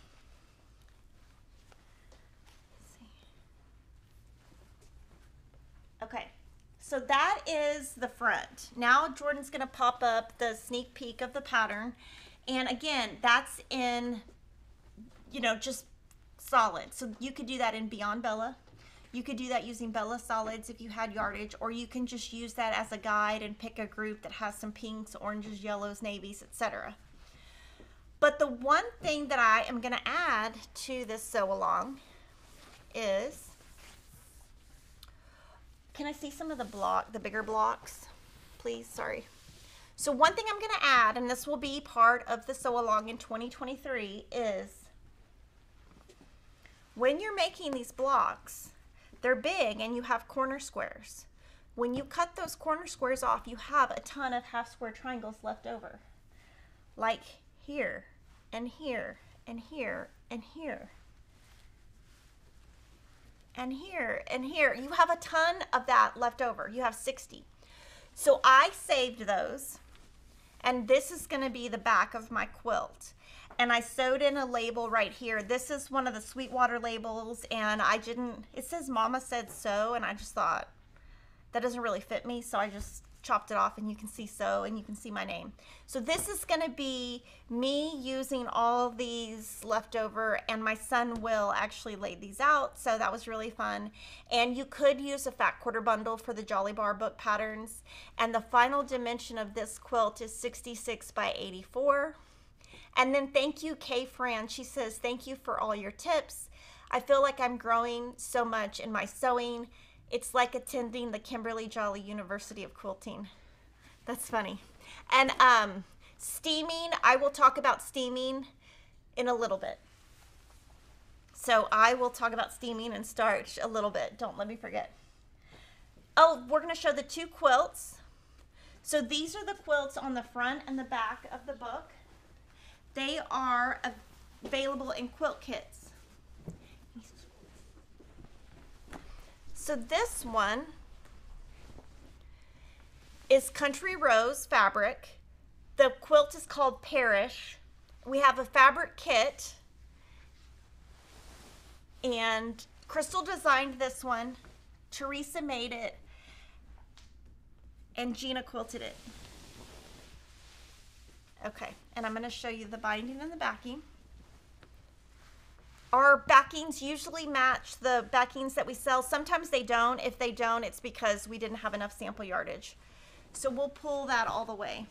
let's see. Okay, so that is the front. Now Jordan's gonna pop up the sneak peek of the pattern. And again, that's in, you know, just solid. So you could do that in Beyond Bella. You could do that using Bella solids if you had yardage, or you can just use that as a guide and pick a group that has some pinks, oranges, yellows, navies, et cetera. But the one thing that I am gonna add to this sew along is, can I see some of the block, the bigger blocks, please? Sorry. So one thing I'm gonna add, and this will be part of the sew along in twenty twenty-three, is when you're making these blocks, they're big and you have corner squares. When you cut those corner squares off, you have a ton of half square triangles left over. Like here, and here, and here, and here. And here, and here. You have a ton of that left over. You have sixty. So I saved those, and this is gonna be the back of my quilt. And I sewed in a label right here. This is one of the Sweetwater labels, and I didn't, it says Mama Said So, and I just thought that doesn't really fit me, so I just chopped it off, and you can see so, and you can see my name. So this is gonna be me using all these leftover, and my son Will actually laid these out, so that was really fun. And you could use a fat quarter bundle for the Jolly Bar book patterns. And the final dimension of this quilt is sixty-six by eighty-four. And then thank you, Kay Fran. She says, thank you for all your tips. I feel like I'm growing so much in my sewing. It's like attending the Kimberly Jolly University of Quilting. That's funny. And um, steaming, I will talk about steaming in a little bit. So I will talk about steaming and starch a little bit. Don't let me forget. Oh, we're gonna show the two quilts. So these are the quilts on the front and the back of the book. They are available in quilt kits. So this one is Country Rose fabric. The quilt is called Parish. We have a fabric kit, and Crystal designed this one. Teresa made it, and Gina quilted it. Okay, and I'm gonna show you the binding and the backing. Our backings usually match the backings that we sell. Sometimes they don't. If they don't, it's because we didn't have enough sample yardage. So we'll pull that all the way.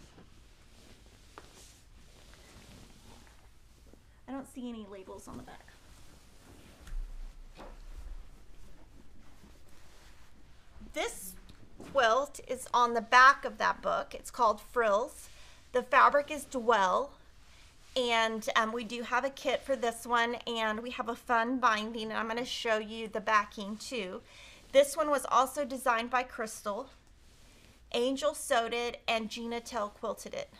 I don't see any labels on the back. This quilt is on the back of that book. It's called Frills. The fabric is Dwell, and um, we do have a kit for this one, and we have a fun binding, and I'm gonna show you the backing too. This one was also designed by Crystal. Angel sewed it, and Gina Tell quilted it.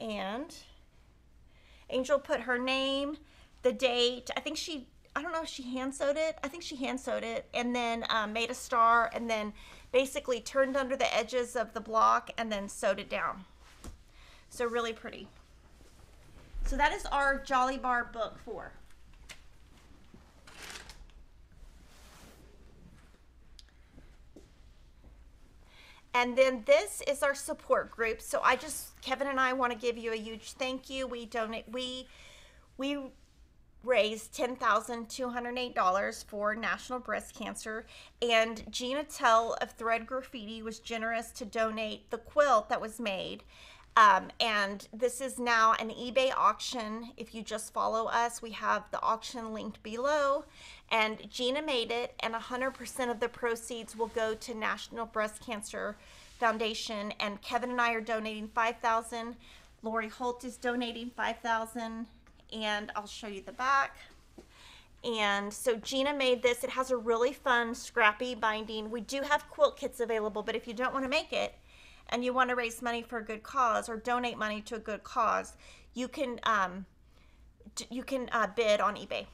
And Angel put her name, the date, I think she, I don't know if she hand sewed it, I think she hand sewed it, and then um, made a star, and then basically turned under the edges of the block and then sewed it down. So really pretty. So that is our Jolly Bar book four. And then this is our support group. So I just, Kevin and I want to give you a huge thank you. We donate, we, we raised ten thousand two hundred eight dollars for National Breast Cancer, and Gina Tell of Thread Graffiti was generous to donate the quilt that was made. Um, and this is now an eBay auction. If you just follow us, we have the auction linked below, and Gina made it, and one hundred percent of the proceeds will go to National Breast Cancer Foundation, and Kevin and I are donating five thousand dollars. Lori Holt is donating five thousand dollars. And I'll show you the back. And so Gina made this. It has a really fun scrappy binding. We do have quilt kits available, but if you don't want to make it and you want to raise money for a good cause or donate money to a good cause, you can um, you can uh, bid on eBay.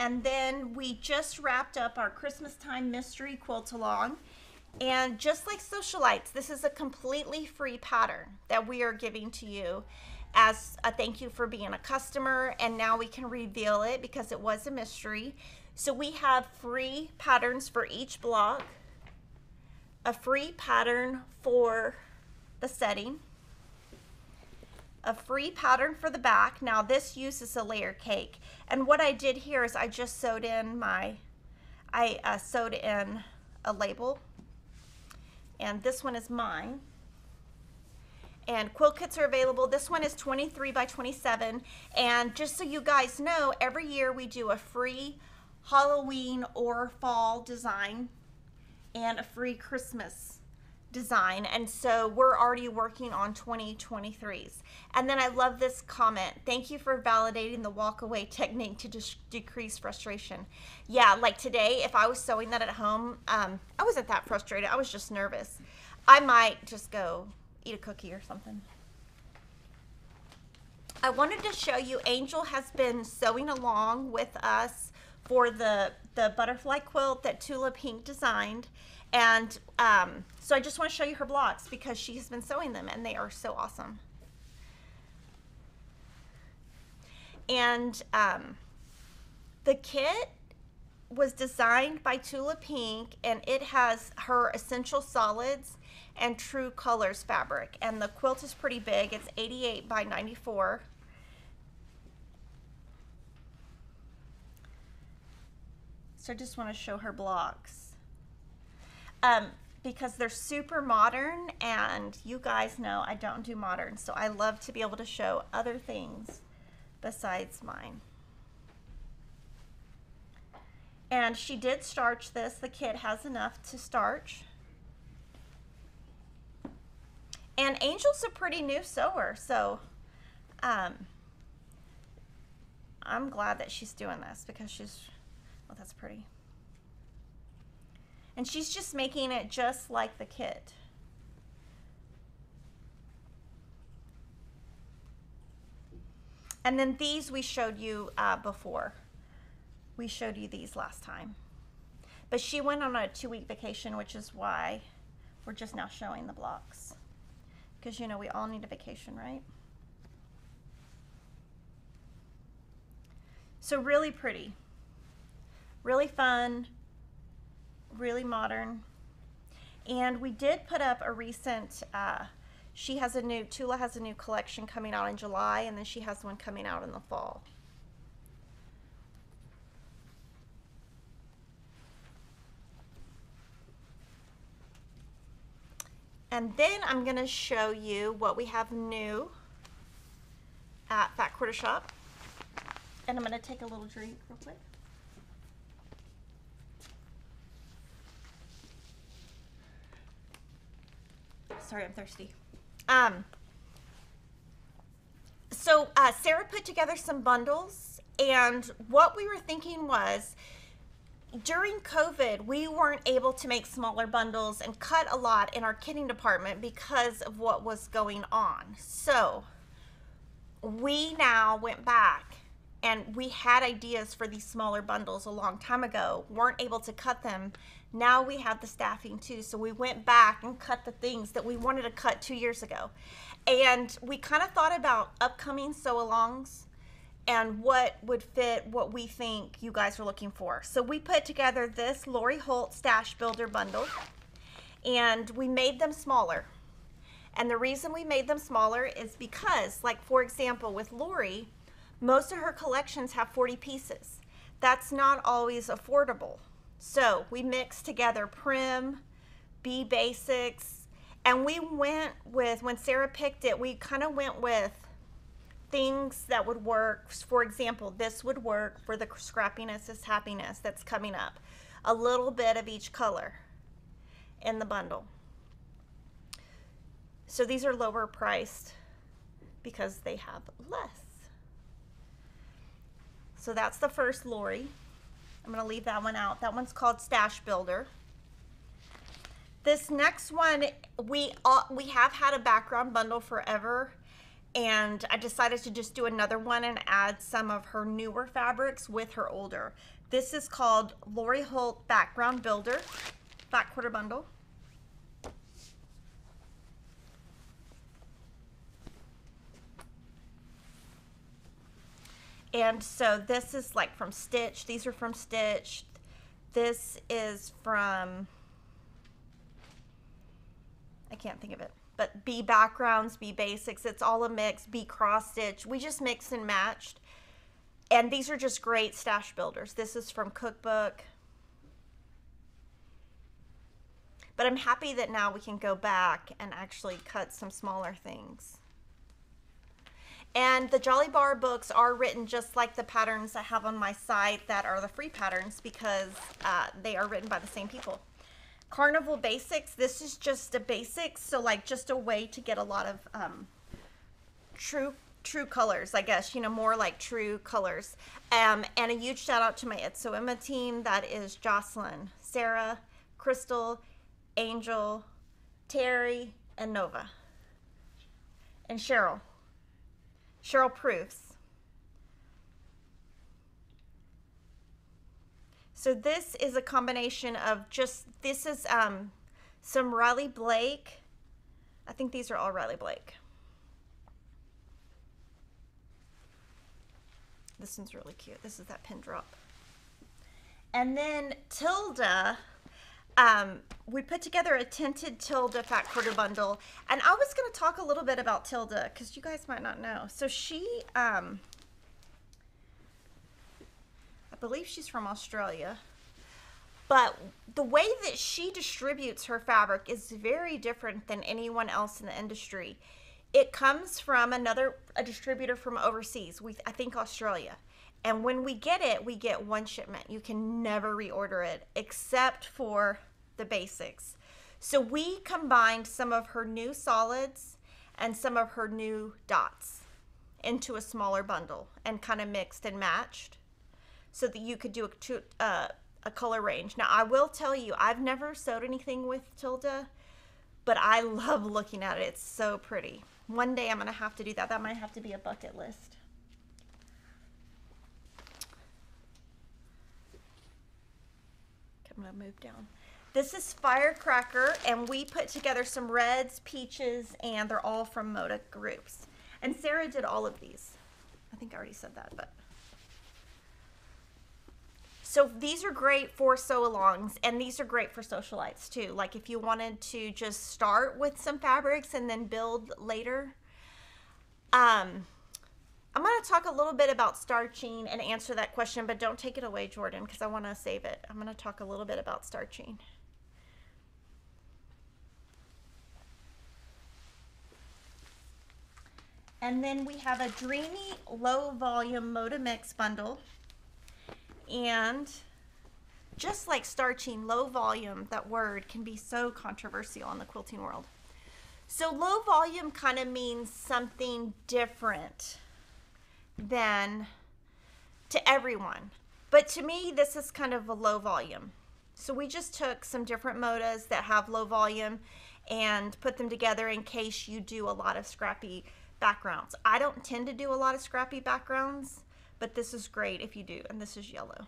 And then we just wrapped up our Christmas time mystery quilt along. And just like Sewcialites, this is a completely free pattern that we are giving to you. as a thank you for being a customer, and now we can reveal it because it was a mystery. So we have free patterns for each block, a free pattern for the setting, a free pattern for the back. Now this uses a layer cake, and what I did here is I just sewed in my, I uh, sewed in a label, and this one is mine. And quilt kits are available. This one is twenty-three by twenty-seven, and just so you guys know, every year we do a free Halloween or fall design and a free Christmas design, and so we're already working on twenty twenty-threes. And then I love this comment: thank you for validating the walk away technique to de decrease frustration. Yeah, like today, if I was sewing that at home, um, I wasn't that frustrated, I was just nervous. I might just go eat a cookie or something. I wanted to show you, Angel has been sewing along with us for the the butterfly quilt that Tula Pink designed, and um, so I just want to show you her blocks because she has been sewing them and they are so awesome. And um, the kit was designed by Tula Pink, and it has her essential solids and true colors fabric, and the quilt is pretty big. It's eighty-eight by ninety-four, so I just want to show her blocks um, because they're super modern, and you guys know I don't do modern, so I love to be able to show other things besides mine. And she did starch this. The kit has enough to starch. And Angel's a pretty new sewer, so um, I'm glad that she's doing this because she's, well, that's pretty. And she's just making it just like the kit. And then these we showed you uh, before. We showed you these last time. But she went on a two-week vacation, which is why we're just now showing the blocks. Because, you know, we all need a vacation, right? So really pretty, really fun, really modern. And we did put up a recent, uh, she has a new, Tula has a new collection coming out in July, and then she has one coming out in the fall. And then I'm gonna show you what we have new at Fat Quarter Shop. And I'm gonna take a little drink real quick. Sorry, I'm thirsty. Um, so uh, Sarah put together some bundles, and what we were thinking was, during COVID, we weren't able to make smaller bundles and cut a lot in our kitting department because of what was going on. So we now went back, and we had ideas for these smaller bundles a long time ago, weren't able to cut them. Now we have the staffing too, so we went back and cut the things that we wanted to cut two years ago. And we kind of thought about upcoming sew-alongs and what would fit what we think you guys are looking for. So we put together this Lori Holt Stash Builder Bundle, and we made them smaller. And the reason we made them smaller is because, like for example, with Lori, most of her collections have forty pieces. That's not always affordable. So we mixed together Prim, B Basics, and we went with, when Sarah picked it, we kind of went with things that would work. For example, this would work for the Scrappiness is Happiness that's coming up. A little bit of each color in the bundle. So these are lower priced because they have less. So that's the first Lori. I'm gonna leave that one out. That one's called Stash Builder. This next one, we all, we have had a background bundle forever, and I decided to just do another one and add some of her newer fabrics with her older. This is called Lori Holt Background Builder, Fat Quarter Bundle. And so this is like from Stitch. These are from Stitch. This is from, I can't think of it, but B Backgrounds, B Basics. It's all a mix, B Cross Stitch. We just mixed and matched. And these are just great stash builders. This is from Cookbook. But I'm happy that now we can go back and actually cut some smaller things. And the Jolly Bar books are written just like the patterns I have on my site that are the free patterns, because uh, they are written by the same people. Carnival Basics, this is just a basics, so like just a way to get a lot of um, true true colors, I guess, you know, more like true colors. Um, and a huge shout out to my Itso Emma team. That is Jocelyn, Sarah, Crystal, Angel, Terry, and Nova, and Cheryl. Cheryl Proofs. So this is a combination of just, this is um, some Riley Blake. I think these are all Riley Blake. This one's really cute. This is that pin drop. And then Tilda, um, we put together a tinted Tilda Fat Quarter bundle. And I was going to talk a little bit about Tilda because you guys might not know. So she, um, I believe she's from Australia, but the way that she distributes her fabric is very different than anyone else in the industry. It comes from another, a distributor from overseas, we, I think Australia. And when we get it, we get one shipment. You can never reorder it except for the basics. So we combined some of her new solids and some of her new dots into a smaller bundle and kind of mixed and matched so that you could do a, uh, a color range. Now, I will tell you, I've never sewed anything with Tilda, but I love looking at it. It's so pretty. One day I'm going to have to do that. That might have to be a bucket list. I'm going to move down. This is Firecracker, and we put together some reds, peaches, and they're all from Moda Groups. And Sarah did all of these. I think I already said that, but. So these are great for sew-alongs, and these are great for Sewcialites too. Like if you wanted to just start with some fabrics and then build later. Um, I'm going to talk a little bit about starching and answer that question, but don't take it away, Jordan, because I want to save it. I'm going to talk a little bit about starching. And then we have a dreamy low-volume Moda Mix bundle. And just like starching, low volume, that word can be so controversial in the quilting world. So low volume kind of means something different than to everyone. But to me, this is kind of a low volume. So we just took some different Modas that have low volume and put them together in case you do a lot of scrappy backgrounds. I don't tend to do a lot of scrappy backgrounds, but this is great if you do. And this is yellow.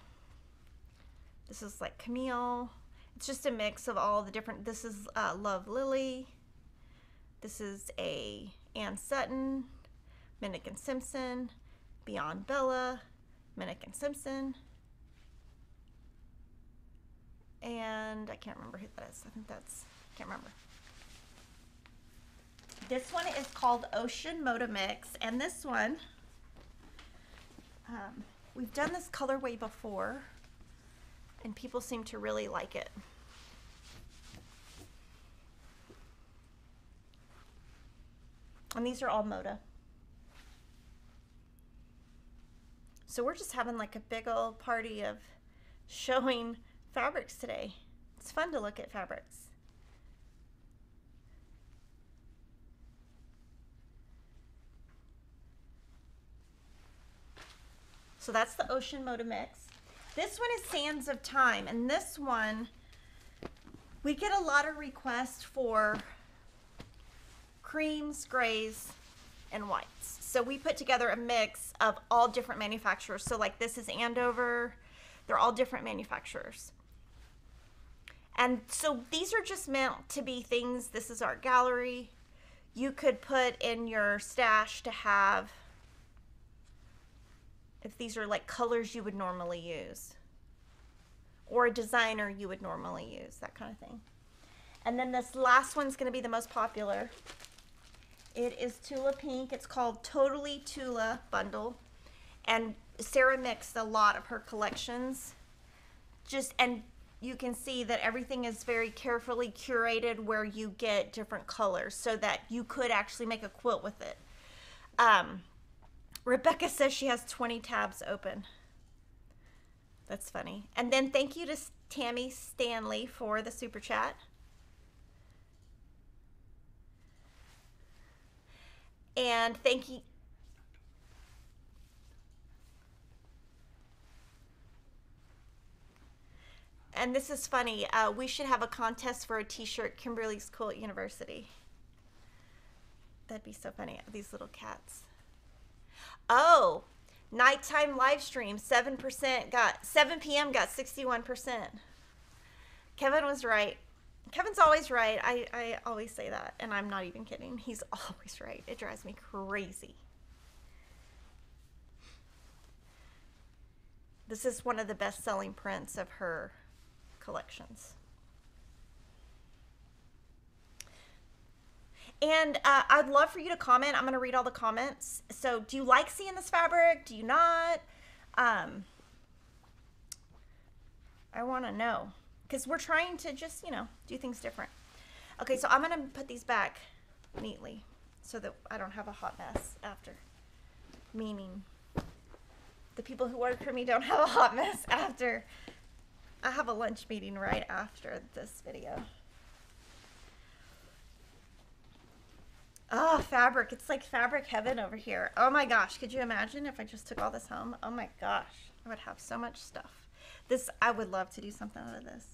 This is like Camille. It's just a mix of all the different, this is uh, Love Lily. This is a Ann Sutton, Minnick and Simpson, Beyond Bella, Minnick and Simpson. And I can't remember who that is. I think that's, I can't remember. This one is called Ocean Moda Mix. And this one, Um, we've done this colorway before, and people seem to really like it. And these are all Moda. So we're just having like a big old party of showing fabrics today. It's fun to look at fabrics. So that's the Ocean Moda Mix. This one is Sands of Time, and this one, we get a lot of requests for creams, grays, and whites. So we put together a mix of all different manufacturers. So like this is Andover, they're all different manufacturers. And so these are just meant to be things, this is Art Gallery, you could put in your stash to have if these are like colors you would normally use or a designer you would normally use, that kind of thing. And then this last one's gonna be the most popular. It is Tula Pink. It's called Totally Tula Bundle. And Sarah mixed a lot of her collections. Just, and you can see that everything is very carefully curated where you get different colors so that you could actually make a quilt with it. Um, Rebecca says she has twenty tabs open. That's funny. And then thank you to Tammy Stanley for the super chat. And thank you. And this is funny. Uh, we should have a contest for a t-shirt, Kimberly's Quilt University. That'd be so funny, these little cats. Oh, nighttime live stream, seven percent got, seven p m got sixty-one percent. Kevin was right. Kevin's always right. I, I always say that, and I'm not even kidding. He's always right. It drives me crazy. This is one of the best-selling prints of her collections. And uh, I'd love for you to comment. I'm going to read all the comments. So do you like seeing this fabric? Do you not? Um, I want to know. Because we're trying to just, you know, do things different. Okay, so I'm going to put these back neatly so that I don't have a hot mess after. Meaning the people who work for me don't have a hot mess after. I have a lunch meeting right after this video. Oh, fabric. It's like fabric heaven over here. Oh, my gosh. Could you imagine if I just took all this home? Oh, my gosh. I would have so much stuff. This, I would love to do something out of this.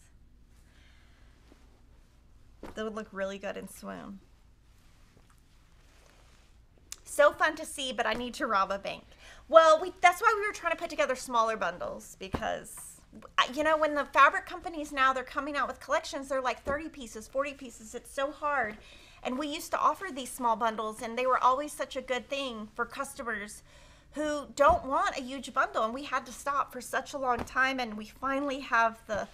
That would look really good in Swoon. So fun to see, but I need to rob a bank. Well, we, that's why we were trying to put together smaller bundles because, you know, when the fabric companies now, they're coming out with collections, they're like thirty pieces, forty pieces. It's so hard. And we used to offer these small bundles, and they were always such a good thing for customers who don't want a huge bundle, and we had to stop for such a long time, and we finally have the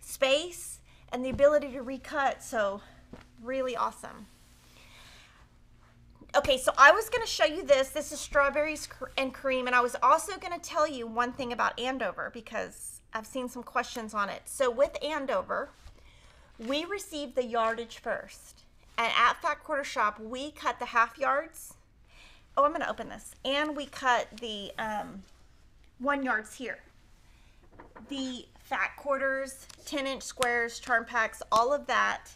space and the ability to recut, so really awesome. Okay, so I was gonna show you this. This is Strawberries and Cream, and I was also gonna tell you one thing about Andover because I've seen some questions on it. So with Andover, we received the yardage first, and at Fat Quarter Shop, we cut the half yards. Oh, I'm going to open this. And we cut the um, one yards here. The fat quarters, ten inch squares, charm packs, all of that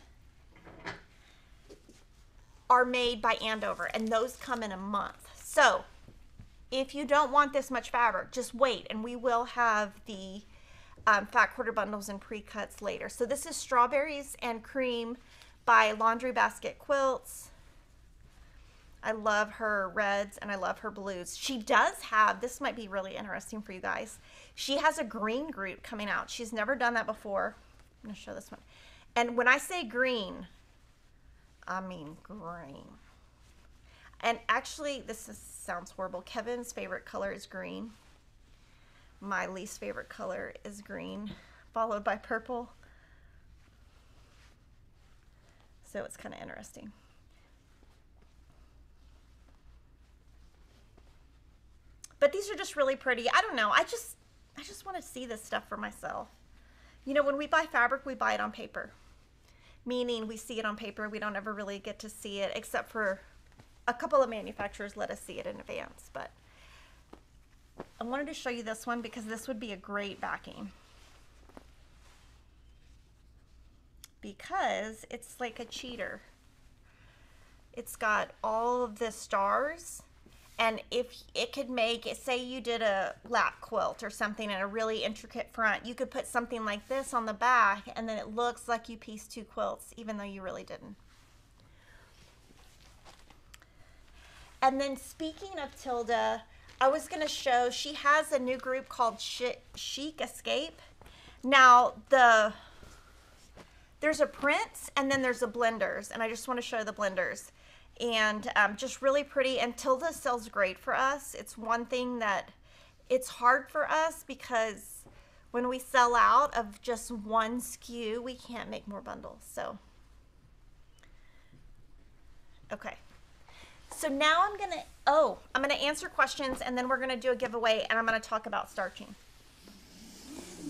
are made by Andover. And those come in a month. So if you don't want this much fabric, just wait. And we will have the um, fat quarter bundles and pre-cuts later. So this is Strawberries and Cream by Laundry Basket Quilts. I love her reds and I love her blues. She does have, this might be really interesting for you guys. She has a green group coming out. She's never done that before. I'm gonna show this one. And when I say green, I mean green. And actually, this is, sounds horrible. Kevin's favorite color is green. My least favorite color is green, followed by purple. So it's kind of interesting. But these are just really pretty. I don't know. I just I just want to see this stuff for myself. You know, when we buy fabric, we buy it on paper. Meaning we see it on paper. We don't ever really get to see it, except for a couple of manufacturers let us see it in advance. But I wanted to show you this one because this would be a great backing. Because it's like a cheater. It's got all of the stars. And if it could make it, say you did a lap quilt or something and a really intricate front, you could put something like this on the back and then it looks like you pieced two quilts, even though you really didn't. And then speaking of Tilda, I was gonna show, she has a new group called Chic Escape. Now the, there's a prints and then there's a blenders, and I just wanna show the blenders. And um, just really pretty, and Tilda sells great for us. It's one thing that it's hard for us because when we sell out of just one S K U, we can't make more bundles. So, okay. So now I'm gonna, oh, I'm gonna answer questions and then we're gonna do a giveaway and I'm gonna talk about starching.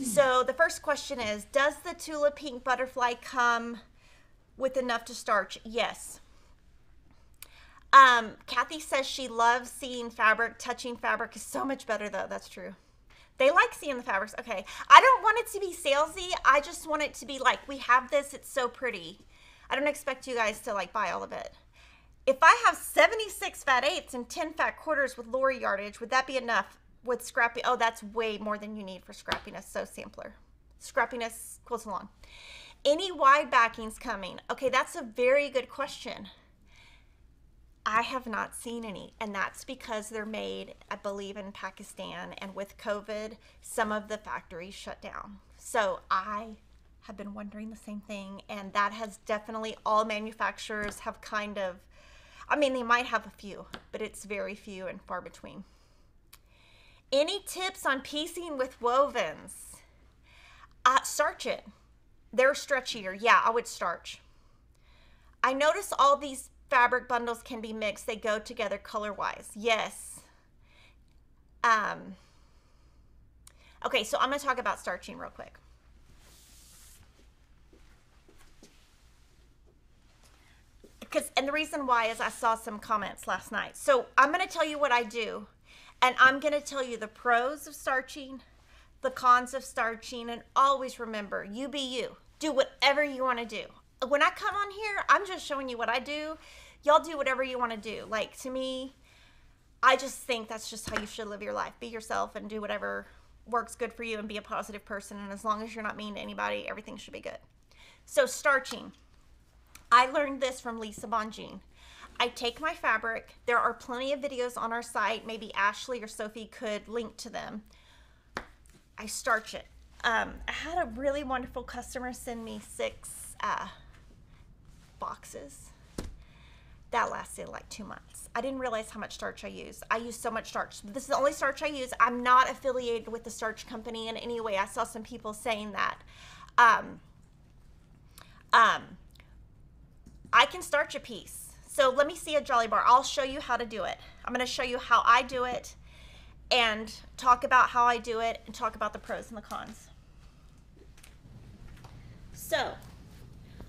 So the first question is, does the Tula Pink butterfly come with enough to starch? Yes. Um, Kathy says she loves seeing fabric. Touching fabric is so much better though, that's true. They like seeing the fabrics, okay. I don't want it to be salesy. I just want it to be like, we have this, it's so pretty. I don't expect you guys to like buy all of it. If I have seventy-six fat eights and ten fat quarters with Lori yardage, would that be enough with scrappy? Oh, that's way more than you need for scrappiness, so sampler. Scrappiness, quilts along. Any wide backings coming? Okay, that's a very good question. I have not seen any, and that's because they're made, I believe, in Pakistan, and with COVID, some of the factories shut down. So I have been wondering the same thing, and that has definitely, all manufacturers have kind of, I mean, they might have a few, but it's very few and far between. Any tips on piecing with wovens? Uh, starch it. They're stretchier. Yeah, I would starch. I notice all these fabric bundles can be mixed. They go together color-wise. Yes. Um, okay, so I'm going to talk about starching real quick. Because, and the reason why is I saw some comments last night. So I'm going to tell you what I do, and I'm going to tell you the pros of starching, the cons of starching, and always remember, you be you. Do whatever you want to do. When I come on here, I'm just showing you what I do. Y'all do whatever you want to do. Like, to me, I just think that's just how you should live your life. Be yourself and do whatever works good for you and be a positive person. And as long as you're not mean to anybody, everything should be good. So starching. I learned this from Lisa Bonjean. I take my fabric. There are plenty of videos on our site. Maybe Ashley or Sophie could link to them. I starch it. Um, I had a really wonderful customer send me six... Uh, boxes. That lasted like two months. I didn't realize how much starch I use. I use so much starch. This is the only starch I use. I'm not affiliated with the starch company in any way. I saw some people saying that. Um, um, I can starch a piece. So let me see a Jolly Bar. I'll show you how to do it. I'm going to show you how I do it and talk about how I do it and talk about the pros and the cons. So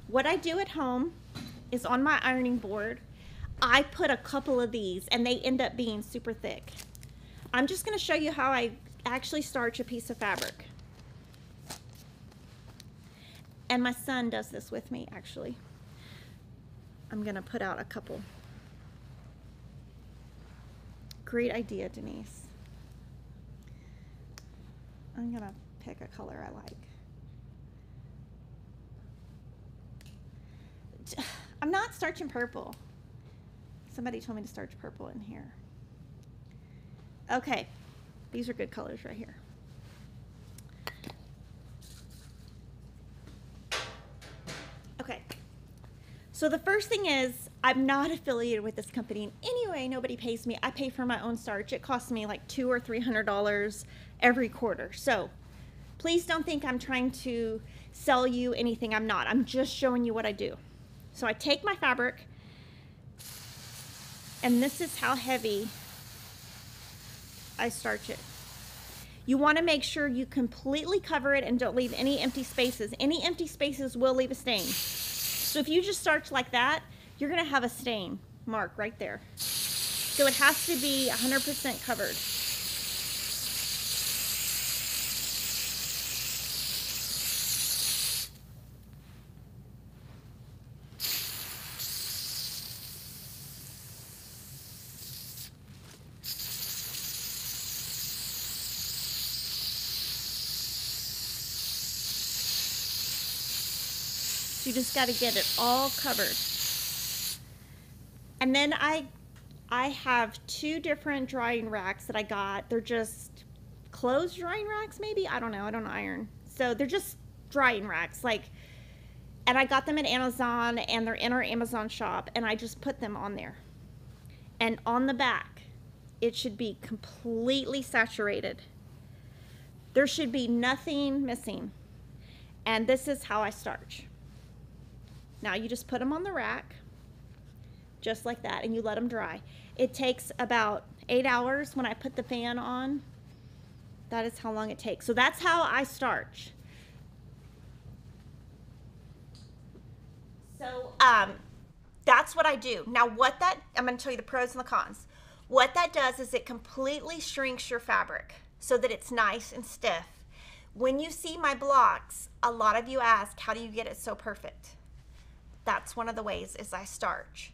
what I do at home is on my ironing board, I put a couple of these and they end up being super thick. I'm just gonna show you how I actually starch a piece of fabric. And my son does this with me, actually. I'm gonna put out a couple. Great idea, Denise. I'm gonna pick a color I like. I'm not starching purple. Somebody told me to starch purple in here. Okay, these are good colors right here. Okay, so the first thing is I'm not affiliated with this company in any way. Nobody pays me. I pay for my own starch. It costs me like two or three hundred dollars every quarter. So please don't think I'm trying to sell you anything. I'm not. I'm just showing you what I do. So I take my fabric, and this is how heavy I starch it. You want to make sure you completely cover it and don't leave any empty spaces. Any empty spaces will leave a stain. So if you just starch like that, you're going to have a stain mark right there. So it has to be one hundred percent covered. You just got to get it all covered. And then I I have two different drying racks that I got. They're just clothes drying racks, maybe? I don't know. I don't iron. So they're just drying racks. Like, and I got them at Amazon, and they're in our Amazon shop, and I just put them on there. And on the back, it should be completely saturated. There should be nothing missing. And this is how I starch. Now you just put them on the rack, just like that, and you let them dry. It takes about eight hours when I put the fan on. That is how long it takes. So that's how I starch. So um, that's what I do. Now what that, I'm gonna tell you the pros and the cons. What that does is it completely shrinks your fabric so that it's nice and stiff. When you see my blocks, a lot of you ask, how do you get it so perfect? That's one of the ways is I starch.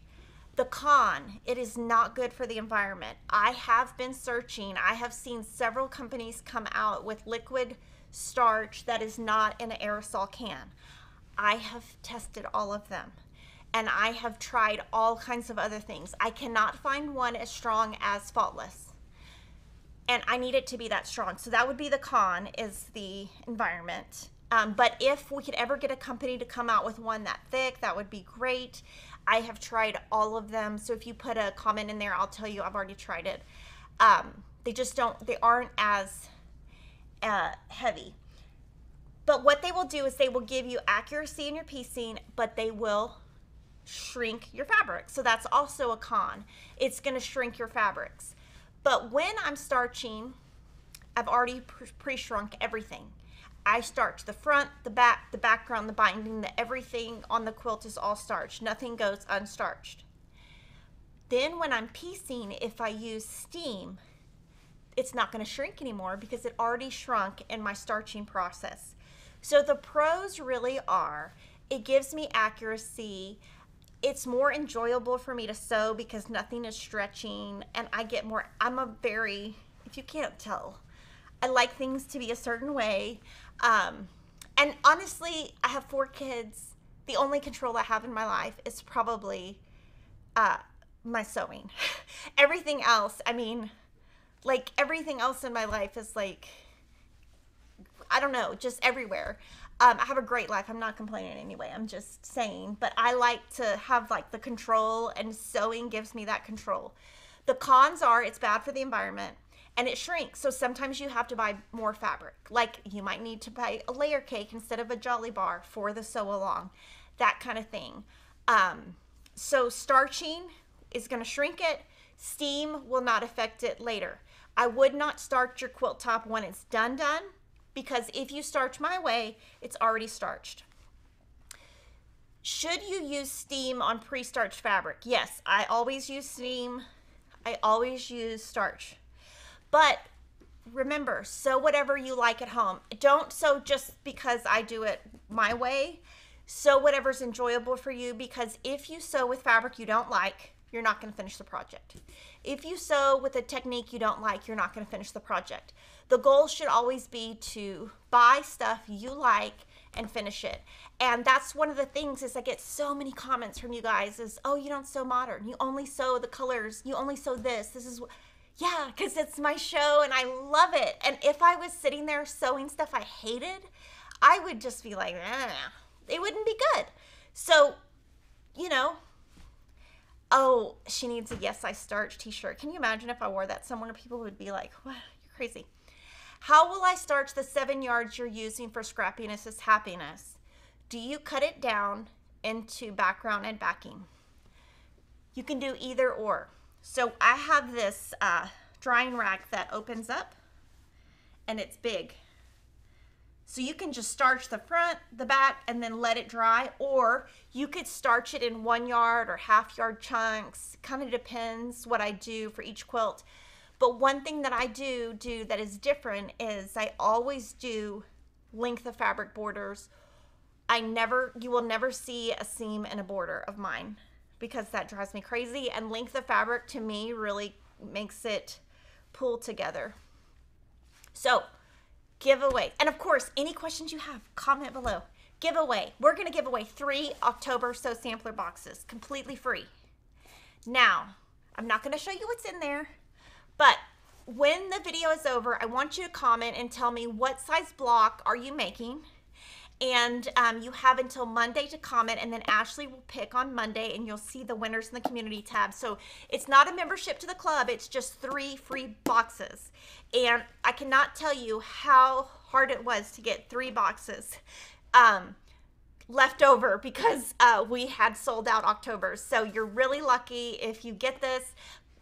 The con, it is not good for the environment. I have been searching. I have seen several companies come out with liquid starch that is not in an aerosol can. I have tested all of them, and I have tried all kinds of other things. I cannot find one as strong as Faultless, and I need it to be that strong. So that would be the con, is the environment. Um, but if we could ever get a company to come out with one that thick, that would be great. I have tried all of them. So if you put a comment in there, I'll tell you I've already tried it. Um, they just don't, they aren't as uh, heavy. But what they will do is they will give you accuracy in your piecing, but they will shrink your fabric. So that's also a con. It's gonna shrink your fabrics. But when I'm starching, I've already pre-shrunk everything. I starch the front, the back, the background, the binding, the everything on the quilt is all starched. Nothing goes unstarched. Then when I'm piecing, if I use steam, it's not going to shrink anymore because it already shrunk in my starching process. So the pros really are, it gives me accuracy. It's more enjoyable for me to sew because nothing is stretching, and I get more, I'm a very, if you can't tell, I like things to be a certain way. Um, and honestly, I have four kids. The only control I have in my life is probably uh, my sewing. Everything else, I mean, like everything else in my life is like, I don't know, just everywhere. Um, I have a great life. I'm not complaining anyway. I'm just saying, but I like to have like the control, and sewing gives me that control. The cons are it's bad for the environment. And it shrinks, so sometimes you have to buy more fabric. Like you might need to buy a layer cake instead of a Jolly Bar for the sew along, that kind of thing. Um, so starching is gonna shrink it. Steam will not affect it later. I would not starch your quilt top when it's done done, because if you starch my way, it's already starched. Should you use steam on pre-starched fabric? Yes, I always use steam. I always use starch. But remember, sew whatever you like at home. Don't sew just because I do it my way. Sew whatever's enjoyable for you, because if you sew with fabric you don't like, you're not gonna finish the project. If you sew with a technique you don't like, you're not gonna finish the project. The goal should always be to buy stuff you like and finish it. And that's one of the things is I get so many comments from you guys is, oh, you don't sew modern. You only sew the colors. You only sew this. This is what. Yeah, because it's my show and I love it. And if I was sitting there sewing stuff I hated, I would just be like, ah, it wouldn't be good. So, you know, oh, she needs a Yes I Starch t-shirt. Can you imagine if I wore that somewhere? People would be like, what? You're crazy. How will I starch the seven yards you're using for Scrappiness is Happiness? Do you cut it down into background and backing? You can do either or. So I have this uh, drying rack that opens up and it's big. So you can just starch the front, the back, and then let it dry, or you could starch it in one yard or half yard chunks. Kind of depends what I do for each quilt. But one thing that I do do that is different is I always do length of fabric borders. I never, you will never see a seam in a border of mine, because that drives me crazy, and length of fabric to me really makes it pull together. So giveaway, and of course any questions you have, comment below. Giveaway, we're gonna give away three October Sew Sampler boxes, completely free. Now, I'm not gonna show you what's in there, but when the video is over, I want you to comment and tell me what size block are you making, And um, you have until Monday to comment, and then Ashley will pick on Monday, and you'll see the winners in the community tab. So it's not a membership to the club. It's just three free boxes. And I cannot tell you how hard it was to get three boxes um, left over, because uh, we had sold out October. So you're really lucky if you get this.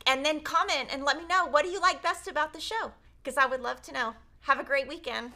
And then comment and let me know, what do you like best about the show? Because I would love to know. Have a great weekend.